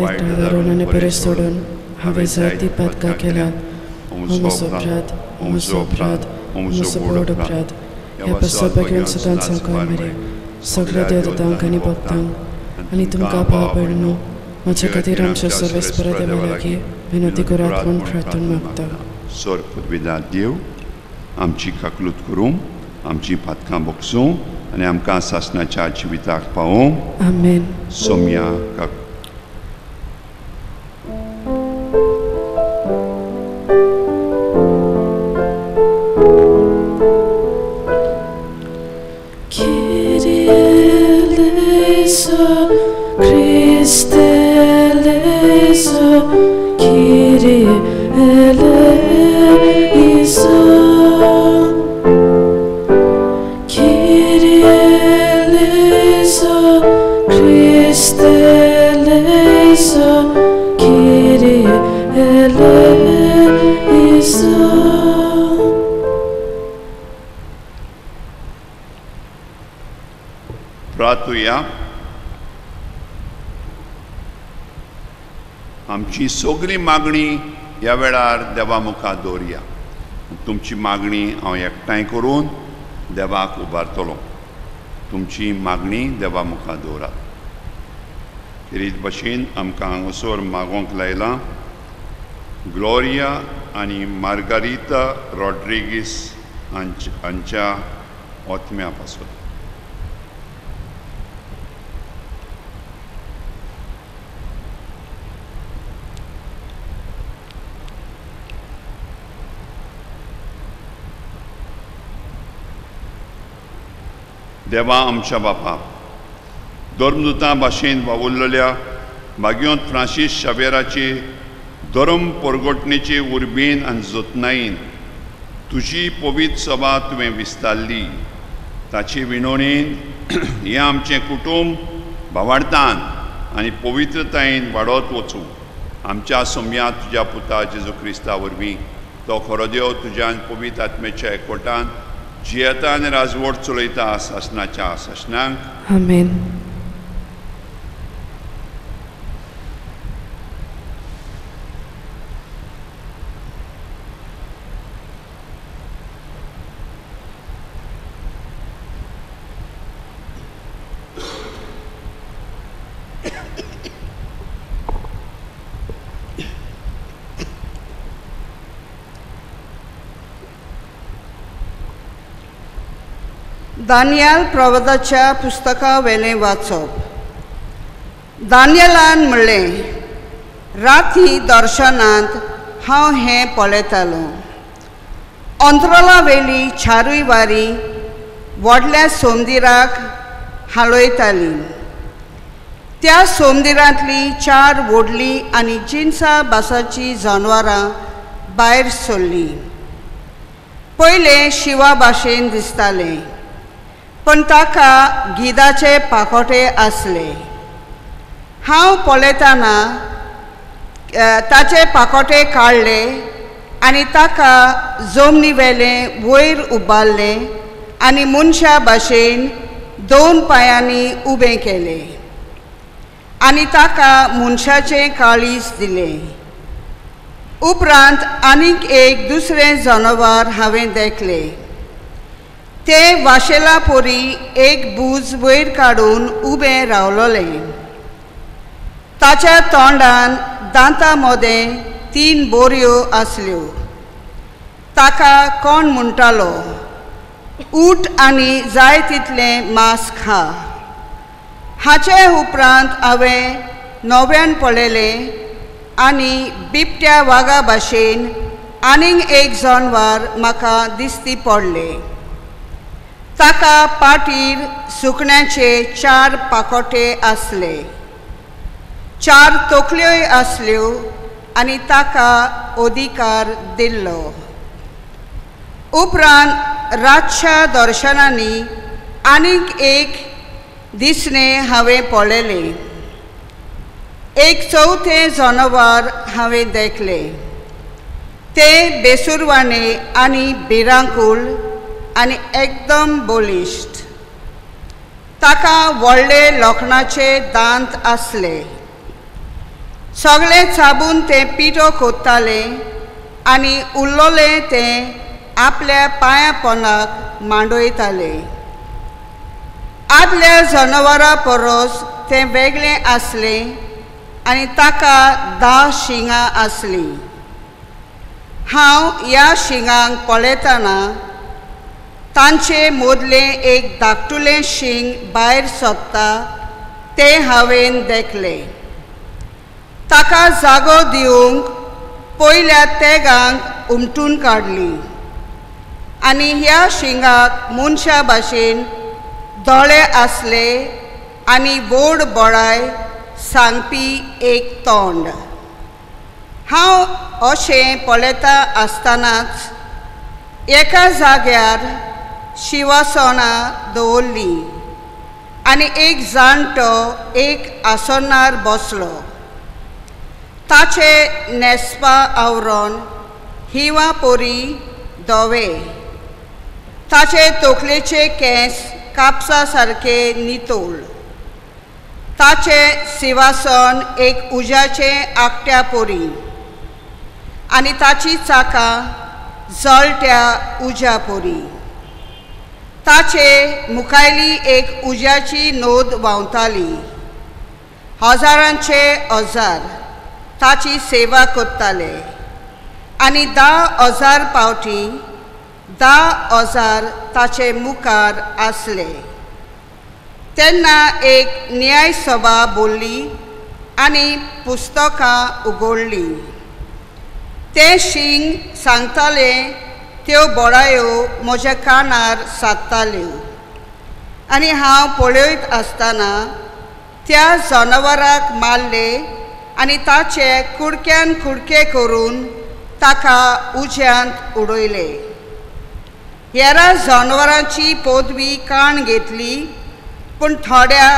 वायट धरून आनी बरें सोडून हांवें जायती पातकां केल्यांत हो म्हजो व्हड अपराध ह्या पासो बेगीन सुदान सांगपाक मेरेन सगळ्या देवतांक आनी भक्तांक आनी तुमकां बाब बडिनो म्हजे खातीर आमच्या सर्वेस्त परत देवा लागीं विनंती करात म्हूण प्रार्थना मागता. सोर पदविदा देव आमची काकलूत करूं आमची पातकां बोगसूं आनी आमकां सासनाच्या जिविताक पावों आमेन. सोम्या काकू आमची सगळी मागणी ह्या वेळार देवा मुखार दवरया. तुमची मागणी हांव एकठांय करून देवाक उबारतलो. तुमची मागणी देवा मुखार दवरात. रीत भशेन आमकां हांगासर मागोवंक लायलां ग्लोरिया आनी मार्गारिता रॉड्रिगीस हांच्या ओतम्या पासून देवा आमच्या बापा धर्मदुतां भाशेन वावुरलेल्या भाग्योंत फ्रांसीस शावेराचे धर्म परगोटणेचे उर्बेन आनी जतनायेन तुजी पवित्र सभा तुवें विस्तारली ताचे विनोणेन हें आमचें कुटुंब भावार्थान आनी पवित्रतायेन वाडत वचूं. आमच्या सोम्या तुज्या पुता जेजू क्रिस्ता वरवीं तो खरो देव तुज्यान पवित्र आत्म्याच्या एकवटान जियेता आनी राजवट चलयता आसनाच्या आसनांक आमेन. दानियल प्रवदाच्या पुस्तका वेले वाचप. दानियलान म्हणलें राती दर्शनांत हांव हें पळयतालो अंतराला वेली चारूय वारी व्हडल्या सोमदिराक हालयताली. त्या सोमदिरांतली चार व्हडली आनी जिन्सा बासाची जनावरां भायर सोडली. पयलें शिवा भाशेन दिसतालें पण ताका गिदाचे पाकोटे आसले. हांव पळयतना ताचे पाकोटे काडले आनी ताका जमनी वेले वयर उबारले आनी मनशा भाशेन दोन पायांनी उबें केले आनी ताका मनशाचें काळीज दिलें. उपरांत आनीक एक दुसरें जनावर हांवें देखलें. ते वाशेला पोरी एक बूज वयर काडून उबें रावलोलें. ताच्या तोंडान दांता मोदें तीन बोरयो आसल्यो. ताका कोण म्हणटालो उठ आनी जाय तितलें मांस खा. हाचे उपरांत हांवें नव्यान पळयलें आनी बिबट्या वागा भाशेन आनीक एक जनावर म्हाका दिसती पडले। ताका पाटीर सुकण्याचे चार पाकोटे आसले, चार तोकल्योय आसल्यो आनी ताका अधिकार दिल्लो। उपरांत रातच्या दर्शनांनी आनीक एक दिसणें हांवें पळयलें। एक चौथें जनावर हांवें देखलें, तें बेसुरवाणें आनी भिरांकूळ आनी एकदम बलिश्ट। ताका व्हडले लोखणाचे दांत आसले। सगले चाबून ते पिठो खोत्ताले आनी उल्लोले ते आपल्या पांया पोंदाक मांडोयताले। आदल्या जनावरा पोरोस ते वेगळे आसले आनी ताका 10 शिंगां आसली। हांव ह्या शिंगांक पळयतना तांचे मोदलें एक धाकटुलें शिंग भायर सोडटा तें हांवें देखलें। ताका जागो दिवंक पयल्या तेगांक उमटून काडली आनी ह्या शिंगाक मनशा भाशेन दोळे आसले आनी बोड बोडाय सांगपी एक तोंड। हांव अशें पळयता आसतनाच एका जाग्यार शिवासनां दवरली आनी एक जाणटो एक आसनार बसलो। ताचे नेस्पा आवरण हिवा पोरी धवे, ताचे तोकलेचे केंस कापसा सारके नितोळ। ताचे शिवासन एक उज्याचे आकट्या पोरी आनी ताची चाकां जळट्या उज्या पोरी। ताचे मुखायली एक उज्याची नोद व्हांवताली, हजारांचे हजार ताची सेवा करताले आनी 10,000 पावटी 10,000 ताचे मुखार आसले। तेन्ना एक न्याय सभा बोल्ली आनी पुस्तकां उगडली। ते शिंग सांगताले त्यो बोडायो म्हज्या कानार सादताल्यो आनी हांव पळयत आसतना त्या जनावराक मारले आनी ताचे कुडक्यान कुडके करून ताका उज्यांत उडयले। हेरा जनावरांची पदवी काण घेतली, पूण थोड्या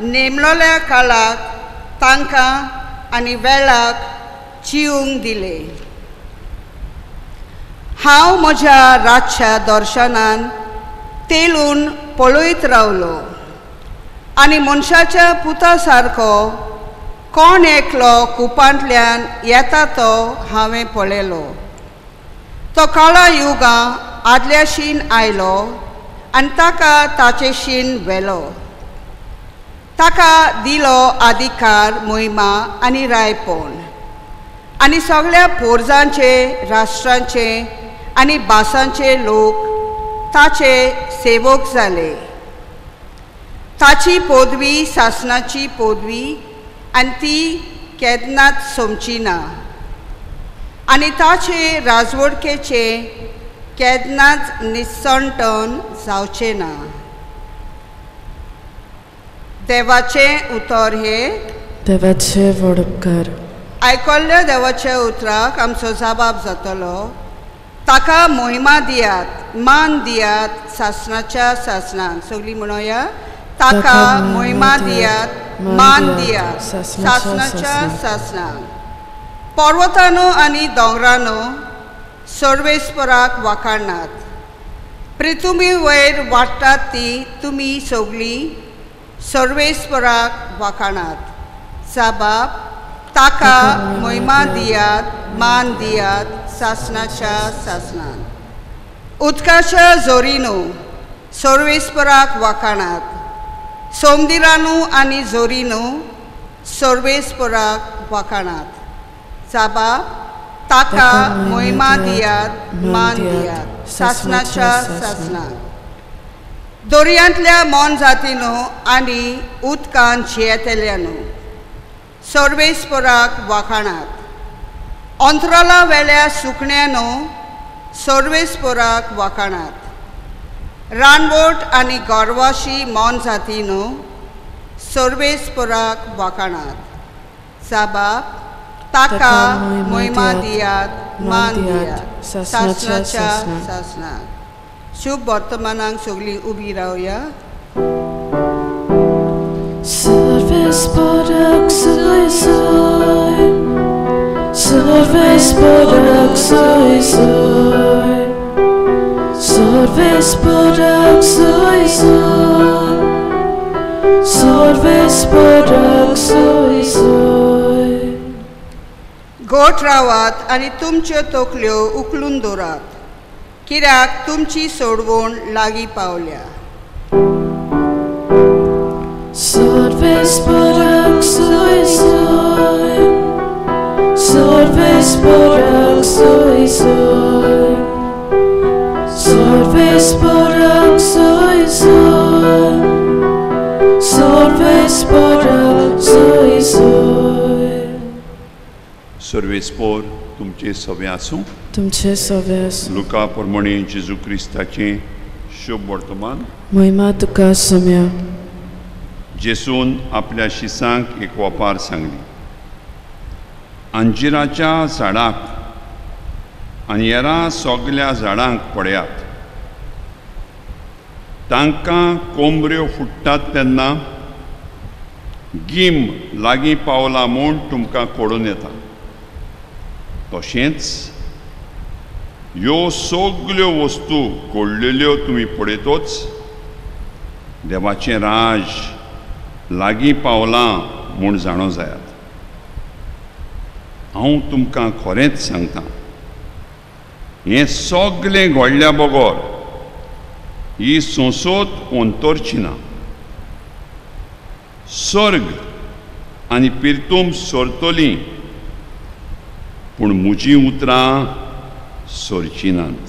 नेमलोल्या काळाक तांकां आनी वेळाक जिवंक दिले। हांव म्हज्या रातच्या दर्शनान तेलून पळयत रावलो आनी मनशाच्या पुता सारको कोण एकलो कुपांतल्यान येता तो हांवें पळयलो। तो काळा युगां आदल्याशीन आयलो आनी ताका ताचेशीन व्हेलो। ताका दिलो अधिकार, मोहिमा आनी रायपण आनी सगळ्या पोरजांचे, राष्ट्रांचे आनी भासांचे लोक ताचे सेवक जाले। ताची पदवी शासनाची पदवी आनी ती केदनाच सोमची ना आनी ताचे राजवडकेचे केदनाच निसंटन जावचे ना। देवाचें उतर हे देवाचे वडपकार। आयकल्ल्या देवाच्या उतराक आमचो जबाब जातलो। ताका मोहिमा दियात, मान दियात शासनाच्या शासनान। सगळीं म्हणया ताका मोहिमा दियात, मान दियात शासनाच्या शासनान। पर्वतानो आनी दोंगरानो सर्वेस्पराक वाखाणात, पृथ्वी वयर वाडटात ती तुमी सगळीं सर्वेस्पराक वाखाणात। जबाब ताका मोहिमा दियात, मान दियात शासनाच्या शासनान। उदकाच्या जोरीनो सर्वेस्पराक वाखाणात, सोमदिरानू आनी जोरीनू सर्वेस्पराक वाखाणात। जबाब ताका मोहिमा दियात, मान दियात शासनाच्या शासनान। दर्यांतल्या मोनजातीनू आनी उदकान जियेतेल्यांनू सर्वेस्पराक वाखाणात. अंतराला वेल्या सुकण्यानो सर्वेस्पराक वाखाणात. रानवोट आनी गोरवाशी मौन जातीनो सर्वेस्पराक वाखाणात. साबाब ताका मोहिमा दियात मान दियात शासनाच्या शासनात. शुभ वर्तमानांक सगळीं उबी रावया. गोठ रावात आनी तुमच्यो तकल्यो उखलून दवरात, कित्याक तुमची सोडवण लागीं पावल्या. सर्वेस्पर तुमचे सवे आसूं. लुका प्रमाणे जेजू क्रिस्ताचे शुभ वर्तमान. महिमा तुका सम्या. जेसून आपल्या शिसांक एक वापार सांगली. अंजिराच्या झाडाक आनी हेरां सगळ्या झाडांक पळयात. तांकां कोंबऱ्यो फुट्टात तेन्ना गीम लागीं पावला म्हूण तुमकां कळून येता. तशेंच ह्यो सगळ्यो वस्तू घडलेल्यो तुमी पळयतच. देवाचें राज लागीं पावलां म्हूण जाणो जायात. हांव तुमकां खरेंच सांगता, हें सगळें घडल्या बगर ही संवसार ओंतरची ना. स्वर्ग आनी पिर्तूम सोरतलीं, पूण म्हजीं उतरां सोरचीं नात.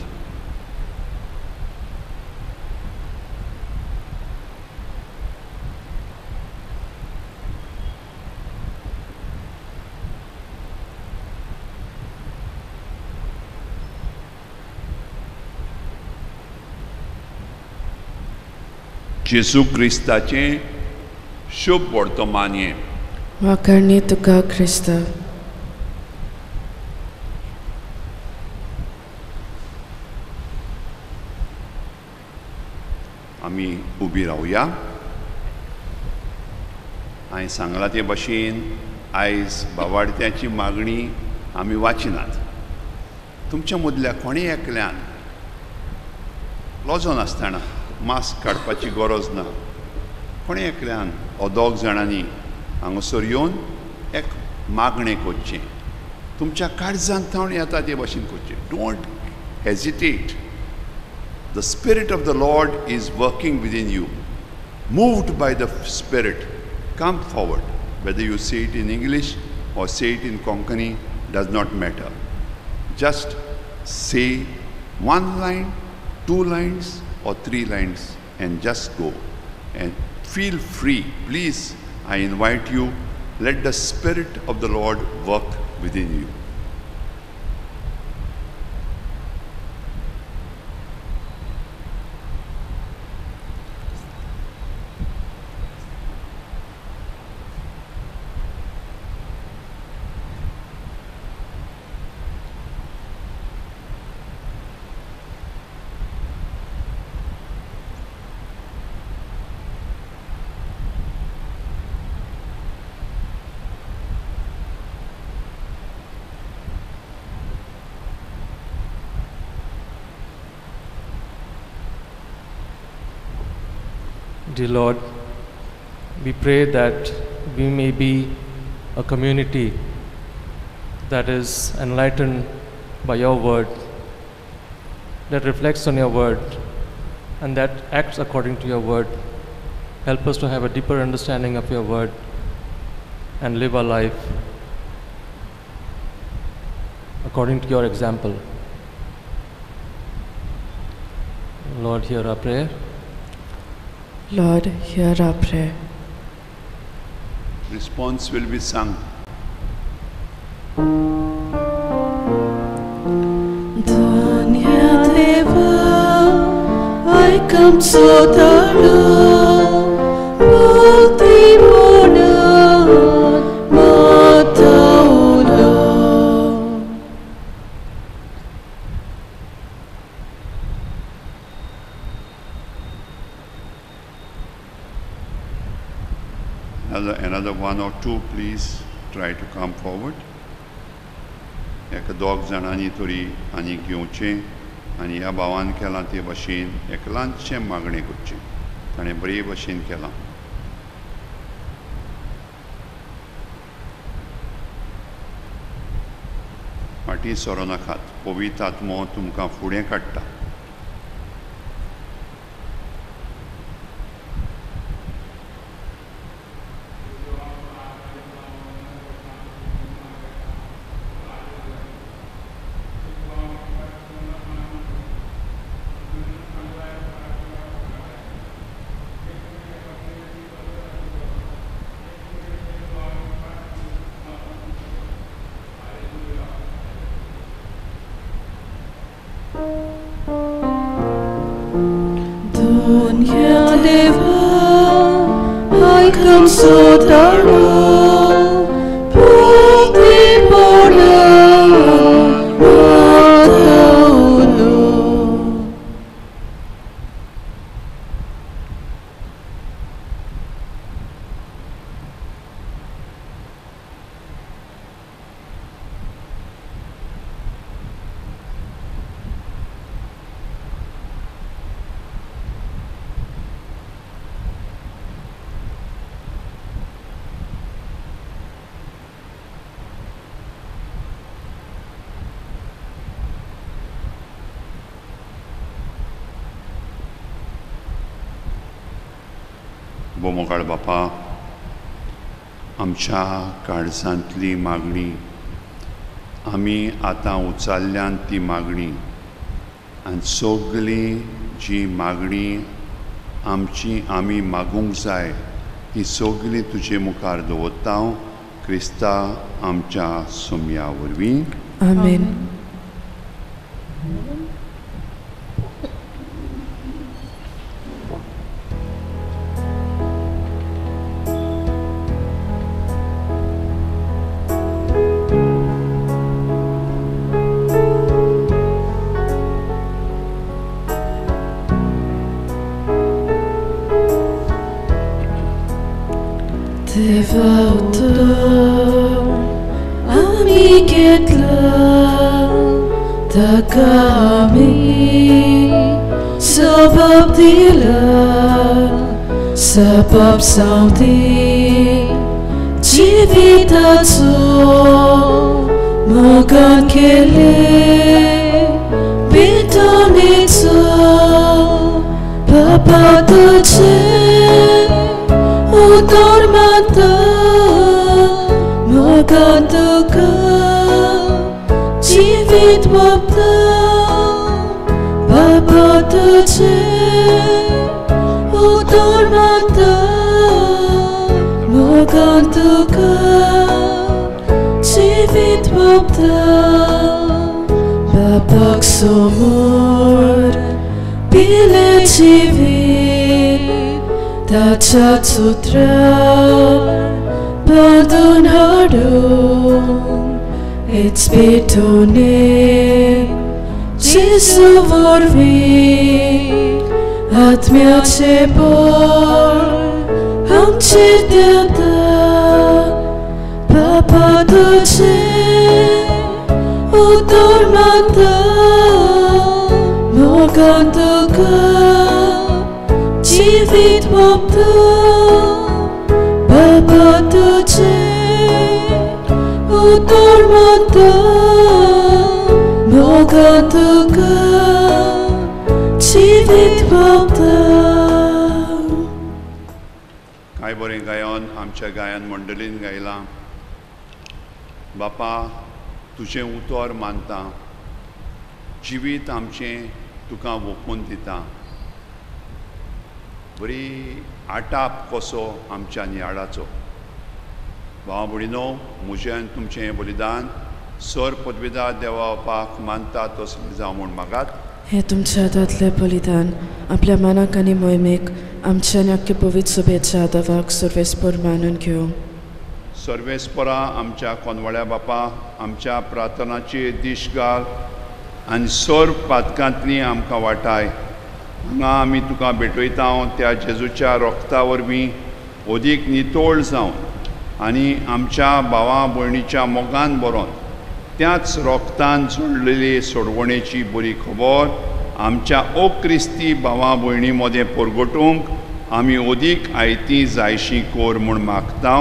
जेसू क्रिस्ताचे शुभ वर्तमान. वाखणी तुका क्रिस्ता. आमी उबी रावया. हांवें सांगला ते भाशेन आयज बावाडत्याची मागणी आमी वाचिनात. तुमच्या मदल्या कोणी एकल्यान लॉजो नासतना मास्क काडपाची गरज ना. कोणी एकल्यान दोग जाणांनी हांगासर येवन एक मागणें करचें. तुमच्या काळजांत थावन येता ते भाशेन करचें. Don't hesitate. The spirit of the Lord is working within you, moved by the Spirit, come forward. Whether you say it in English or say it in Konkani does not matter. Just say one line, two lines or three lines and just go. And feel free, please, I invite you, let the Spirit of the Lord work within you. Dear Lord, we pray that we may be a community that is enlightened by your word, that reflects on your word, and that acts according to your word. Help us to have a deeper understanding of your word and live our life according to your example. Lord, hear our prayer. Lord, hear our prayer. Response will be sung. mãi cam số thở lơ một tí mơ nơ mơ thâu lơ another one or two please try to come forward. Ek dog zanani tori ani gyunche आनी ह्या भावान केलां ते भाशेन एकलांचें मागणें करचें ताणें बरे भाशेन केलां. फाटीं सरो नाकात पवित्र आत्मो तुमकां फुडें काडटा. Dunya Deva, I come so thorough, put the border, what thou know. बोमोगाड बापा, आमच्या काळजांतली मागणी आमी आतां उचाल्ल्यान ती मागणी आनी सगळी जी मागणी आमची आमी मागूंक जाय ती सगळी तुजे मुखार दवरता क्रिस्ता आमच्या सुमया वरवीं. आमेन. Devautor, amiketlan, takami, sabab dilan, sabab saudi, civitasun, magan kele, betonitsun, papatucen, utor mata. Măgătăcă, civit măptă, Băbătăce, udormătă, Măgătăcă, civit măptă, Băbăc somor, bile civit, Tacea țutră, Pardon harum, it's betonim, Jesu vorbi, atmiace bol, amce deata, papa duce, udormata, moganduka, civit mopta, Băbătăce, udormătă, bogătăcă, civit măptă. Cai borin gaion, amcea gaian mândălin gaila. Bapa, tuce utor manta, civit amce tuca vopun dita. बरी आटाप कसो आमच्या नियाळाचो. भाव भयणो, म्हजें तुमचें बलिदान सर पदवीदार देवा बापाक मानता तसलें जावं म्हूण मागात. हे तुमच्या हातातले बलिदान आपल्या मनाकानी मोहिमेक आमच्या नक्की पवित्र शुभेच्छा दावाक सर्वेस्पर मानून घेऊ। सर्वेस्परा आमच्या कोनवळ्या बापा आमच्या प्रार्थनाची दिश घाल आनी सोर पातकांतली आमकां वाटाय। हांगा आमी तुका भेटयता त्या जेजूच्या रोखता वरवीं ओदीक नितोळ जावन आनी आमच्या भावा भयणीच्या मोगान बरोवन त्याच रोखतान जोडलेली सोडवणेची बरी खबर आमच्या ओ क्रिस्ती भावा भयणी मदें परगटूंक आमी ओदीक आयती जायशी कोर म्हूण मागता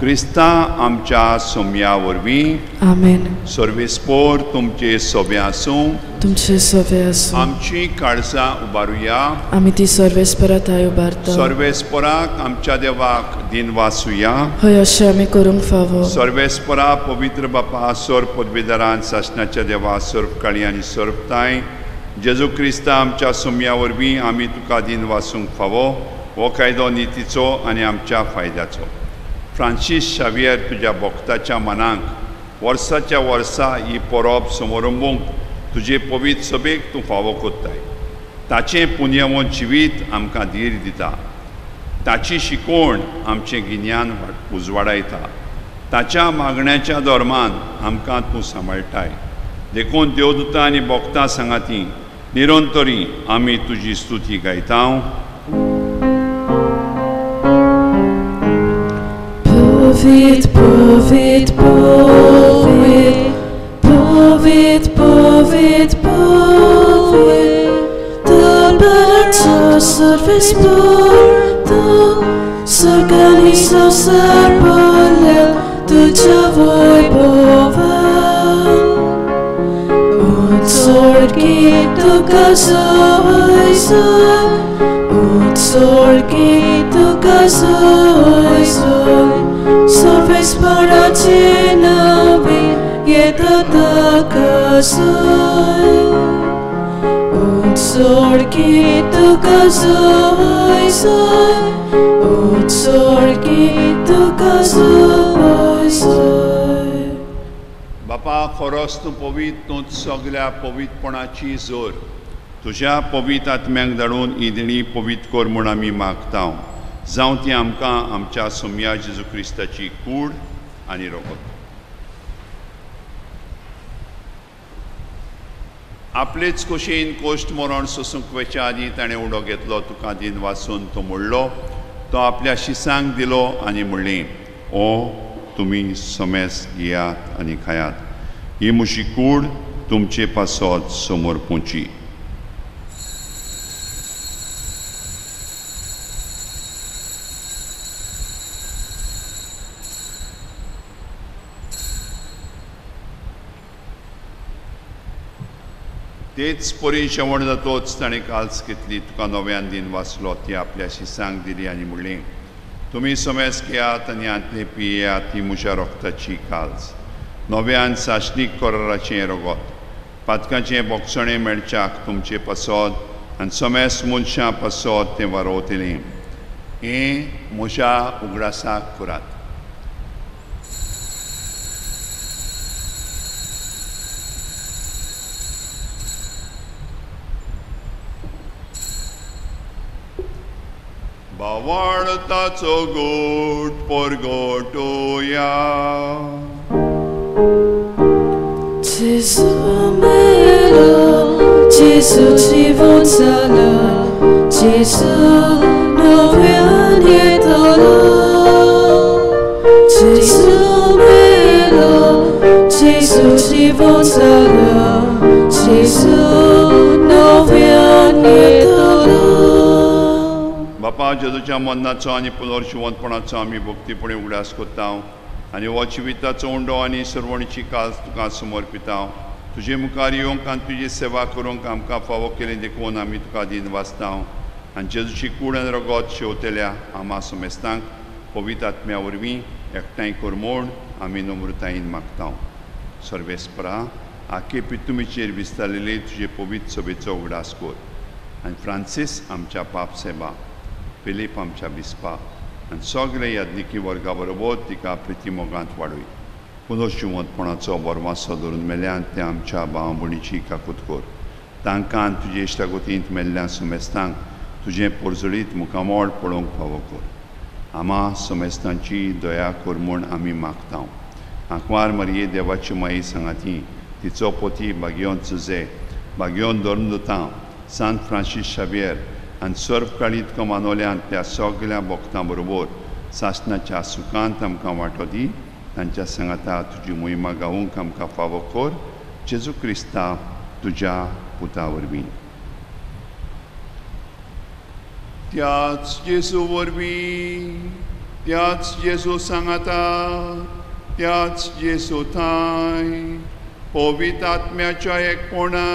क्रिस्ता आमच्या सोम्या वरवीं आमेन। सर्वेस्पोर तुमचे सोबे आसूं तुमचे सोबे आसूं आमची काळजां उबारुया आमी ती सर्वेस्परात उबारता। सर्वेस्पराक आमच्या देवाक दिन वासुया हय अशें आमी करूंक फावो। सर्वेस्परा पवित्र बापा सर्व पदवीधरान शासनाच्या देवा सर्व काळी आनी सर्वताय जेजू क्रिस्ता आमच्या सोम्या वरवीं आमी तुका दिन वासूंक फावो हो कायदो नितीचो आनी आमच्या फायद्याचो। फ्रांसीस शावियर तुज्या भक्ताच्या मनांक वर्साच्या वर्सा ही परब समोरंबूंक तुजे पवित्र सभेक तूं फावो कोत्ताय। ताचें पुण्यवंत जिवीत आमकां धीर दिता। ताची शिकवण आमचें गिन्यान उजवाडायता। ताच्या मागण्याच्या धर्मान आमकां तूं सांबाळटाय। देखून देवदुतां आनी भक्तां सांगाती निरंतरी आमी तुजी स्तुती गायता। Powiedz, powiedz, powiedz, powiedz, powiedz, powiedz, to bardzo serwis porto, zorganizował serpolel, to ciawoj powan, od zorki do gazoj zol, od zorki do gazoj zol. सर्वेस्परा नावे ये सोड़ के तो बापा खरोच तू पवित्र तूं सगळ्या पवित्रपणाची जोर तुझ्या पवित्र आत्म्यांक धाडून इदणी पवित्र कर म्हूण आमी मागता। जावं ती आमकां आमच्या सोम्या जेजू क्रिस्ताची कूड आनी रोखोत। आपलेच खोशेन कोश्ट मरण सोसूंक वेच्या आदीं ताणें उडो घेतलो तुका दिन वाचून तो मोडलो तो आपल्या शिसांक दिलो आनी म्हणलें ओ तुमी समेस घेयात आनी खायात ही म्हजी कूड तुमचे पासत समर्पुची। तेच परी शेवण जातोच ताणें काल्स घेतली तुका नव्यान दिन वाचलो ती आपल्या शिसांक दिली आनी म्हणलें तुमी समेस घेयात आनी आंतले पियेयात ही मुशा रोखताची काल्स नव्यान साश्टीक कराराचें रोगोत पातकांचें बोक्षणें मेळच्याक तुमचे पासत आनी समेस मनशां पासत तें वारोवतलें हें मुशा उगडासाक करात। बावळताचो गोट परगटोया जेजू मेलो जेजू जीवन जालो जेजू नव्यान येतलो जेजू मेलो जेजू जीवन जालो जेजू नव्यान येतलो। बापा जेजूच्या मरणाचो आनी पुनर्जिवंतपणाचो आमी भक्तीपणे उगडास कोत्ता आनी हो जिविताचो उंडो आनी सर्वणीची काल तुका समर्पिता। तुजे मुखार येवंक आनी तुजी सेवा करूंक आमकां फावो केलें देखून आमी तुका दिन वाचता आनी जेजूची कूड आनी रगत शेंवतल्या आमा समेस्तांक पवित्र आत्म्या वरवीं एकठांय कर म्हूण आमी नम्रतायेन मागता। सर्वेस्परा आख्खे पितुमीचेर विस्तारलेली तुजे पवित्र सभेचो उगडास कर आनी फ्रांसीस आमच्या पाप सेवा फिलीप आमच्या बिस्पा आनी सगळे याज्ञिकी वर्गा बरोबर तिका प्रितीमोगांत वाडय। पुनर्जिवंतपणाचो बरमासो धरून मेल्यान तें आमच्या भाव भणीची काकूत कर Tan kanë të gjej shtagotin të me lënë së mestan, të gjej porzurit më kamar për ongë pavokor. Ama së mestan qi doja kur mërën ami maktaun. Ankuar mërje deva që ma isën ati, ti co poti bagion të zë, bagion dormë dë tam, San Francis Xavier, anë sërpë kalit komanole anë të asogëla bëkëtan bërëbor, sasë në që asukan të më kam vartodi, anë që asë nga ta të gjimu ima gaun kam ka favokor, Jezu Krista të gja puta vërbin. Tjatë Jezu vërbin, tjatë Jezu sangata, tjatë Jezu taj, povit atmeața ecpona,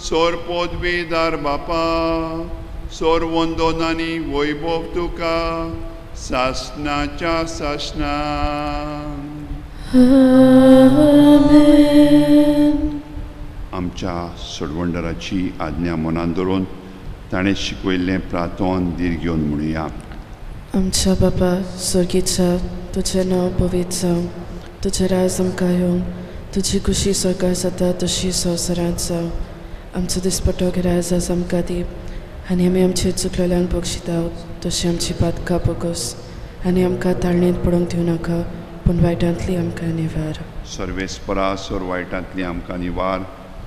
sor podvi dar bapa, sor vondonani voi boftuca, sasna cea sasna. Amen. Amcea sor vondaraci adnea monandoron, tane și coile platon dirgion muriac. Amcea bapa sor ghița, tu ce n-au povitza, tu ce razăm caion, तुझी खुशी सोगा सदा तुझी सो सरांसा आमचो दिसपटो घराजा समका दीप आनी आमी आमचे चुकलेल्यान बक्षिता तशी आमची पातका बगोस आनी आमकां ताळणेंत पडूंक दिवं नाका पूण वायटांतली आमकां निवार सर्वेस्परा सोर वायटांतली आमकां निवार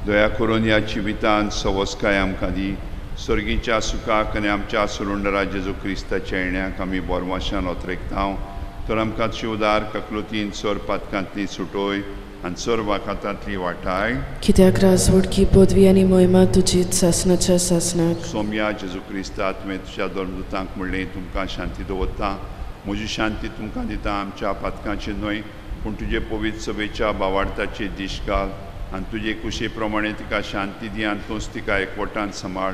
दया करून ह्या जिवितान सवस्काय आमकां दी स्वर्गीच्या सुखाक आनी आमच्या सुरुंडरा जेजू क्रिस्ताच्या येण्याक आमी बोरमाशान ओतरेकतांव तर आमकां शिवदार ककलोतीन सोर पातकांतली सुटोय Anë sërba katatli vartaj Kitea krasvur ki podvi ani mojma të gjitë sasna që sasnak Somja Jezu Kristat me të qa dormë të tankë mërlejnë të më kanë shanti do vëta Mëgjë shanti të më kanë dita amë qa pat kanë që noj Unë të gje povit sëve qa bavarta që dishkal Anë të gje kushe promanet të ka shanti di anë të nështë të ka e kvotan samar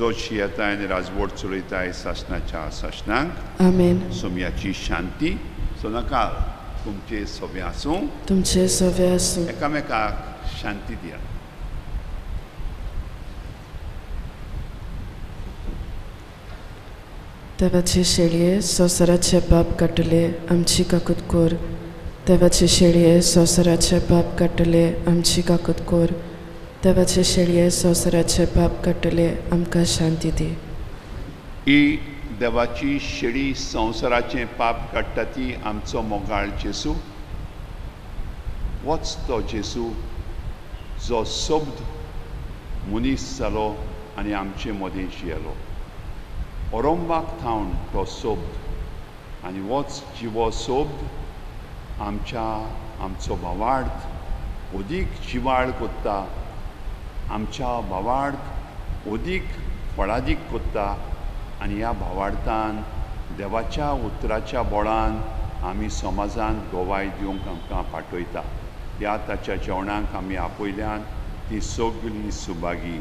Zot që jetaj në razvor të rritaj sasna qa sasnak Amen Somja që shanti Sona kalë तुमचे सोव्यासु एकामेका शांति दिया तेवाचे शेळये सोसराचे पाप काटले आमची काकुतकोर तेवाचे शेळये सोसराचे पाप काटले आमची काकुतकोर तेवाचे शेळये सोसराचे पाप काटले आमकां शांती दी ई देवाची शेळी संवसाराचे पाप काडटा ती आमचो मोगाळ जेसू वच तो जेसू जो सोबद मनीस जालो आनी आमचे मदीं जियेलो ओरोंबाक थावन तो सोबद आनी वच जिवो सोबद आमच्या आमचो भावार्थ ओदीक जिवाळ कोत्ता आमच्या भावार्थ ओदीक फळादीक कोत्ता आनी ह्या भावार्थान देवाच्या उतराच्या बोळान आमी समाजान गोवाय दिवंक आमकां पाठयता ह्या ताच्या जेवणाक आमी आपयल्यान ती सगळी सुबागी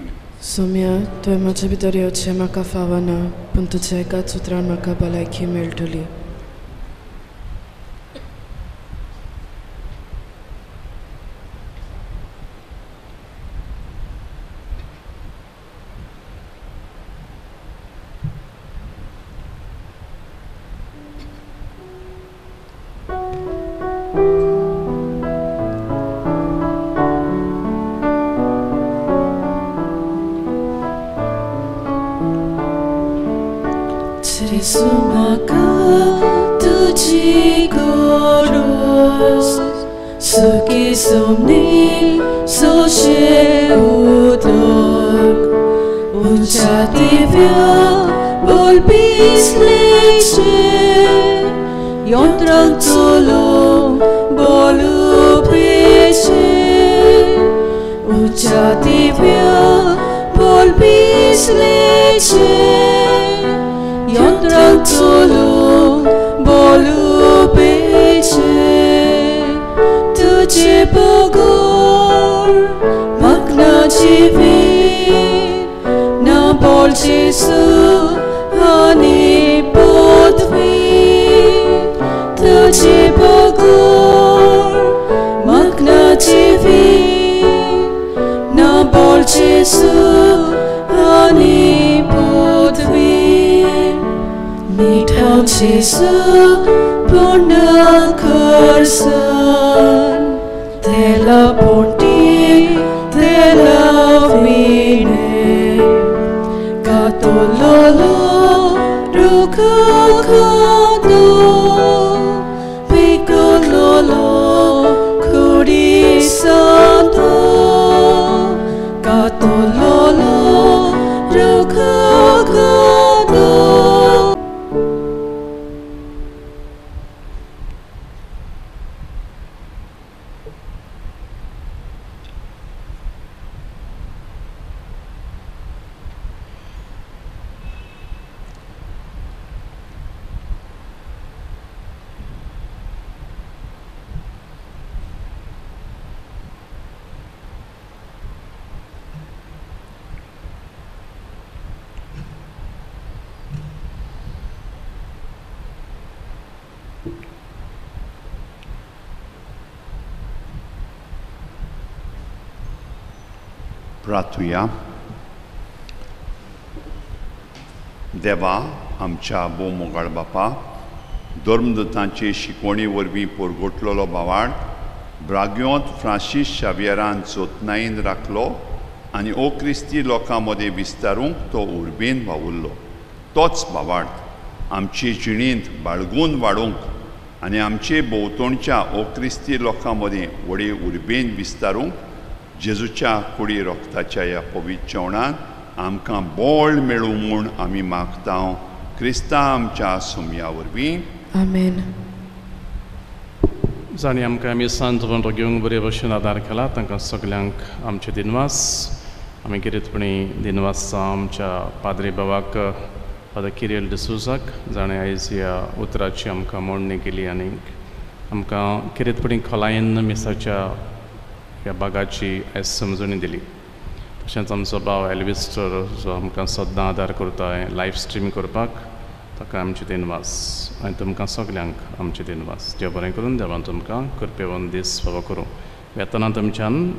सोम्या तुवें म्हजे भितर येवचें म्हाका फावना पूण तुज्या एकाच उतरान म्हाका भलायकी मेळटली They love me. प्रार्थुया देवा आमच्या बो मोगाळ बापा धर्मदूतांचे शिकवणी वरवीं पोरगोटलेलो बावाळ ब्राग्योंत फ्रांसीस शावियरान जोतनायेन राखलो आनी ओ क्रिस्ती लोकां मदें विस्तारूंक तो उर्बेन वावुरलो। तोच बावाळ आमचे जिणेंत बाळगून वाडूंक आनी आमचे भोंवतणच्या ओ क्रिस्ती लोकां मदें व्हडे उर्बेन विस्तारूंक जेजूच्या कुडी रोखताच्या ह्या पवित्र जेवणांत आमकां बळ मेळूं म्हूण आमी मागतांव क्रिस्ता आमच्या सोमया वरवीं आमेन। जाणीं आमकां मिरसांत जपून रोग्यांक बरे भशेन आदार केला तांकां सगळ्यांक आमचे दिनवास आमी गिरेतपणी दिनवासा आमच्या पाद्री बाबाक फादर किरियल डिसुजाक जाणें आयज ह्या उतराची आमकां मोडणी केली आनी आमकां गिरेतपणी खोलायेन मिसाच्या ह्या भागाची आयज समजणी दिली। तशेंच आमचो भाव एल्विस्टर जो आमकां सद्दां आदार करता लायव्ह स्ट्रीम करपाक ताका आमचे दिनवास आनी तुमकां सगळ्यांक आमचे दिनवास। देव बरें करून देवान तुमकां कृपेवन दीस फावो करूं। वेतना तुमच्यान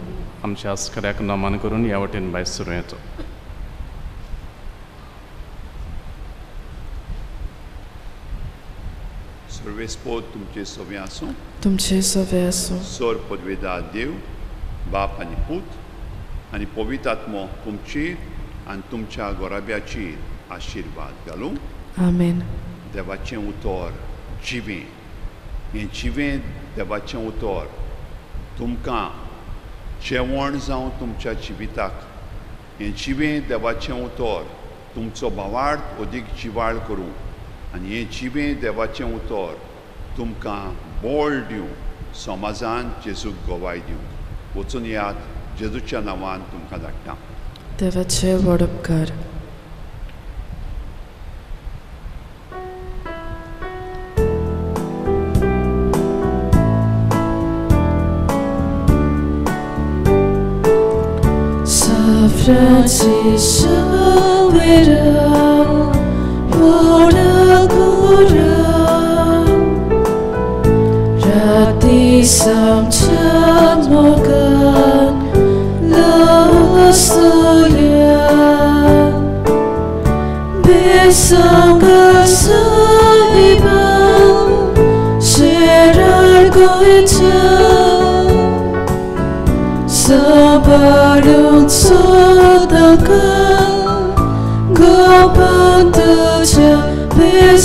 आमच्या आस्कऱ्याक नमन करून ह्या वटेन भायर सरूं येता। सर्वेस्पोत तुमचे सोबे आसूं। तुमचे सोबे आसूं। सोर पदवेदार देव बाप आनी पूत आनी पवित्र आत्मो तुमचेर आनी तुमच्या गोराब्याचेर आशिर्वाद घालूं आमेन। देवाचें उतर जिवें हें जिवें देवाचें उतर तुमकां जेवण जावं तुमच्या जिविताक हें जिवें देवाचें उतर तुमचो भावार्थ अदीक जिवाळ करूं आनी हें जिवें देवाचें उतर तुमकां बळ दिवं समाजान जेजूक गोवाय दिवं। वचून यात जेजूच्या नांवान तुमकां धाडटा देवाचे वडपकार।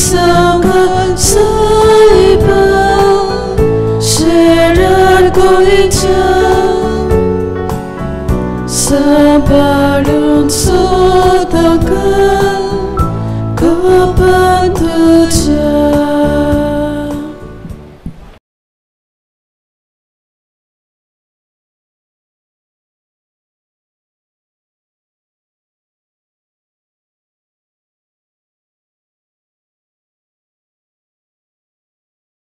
So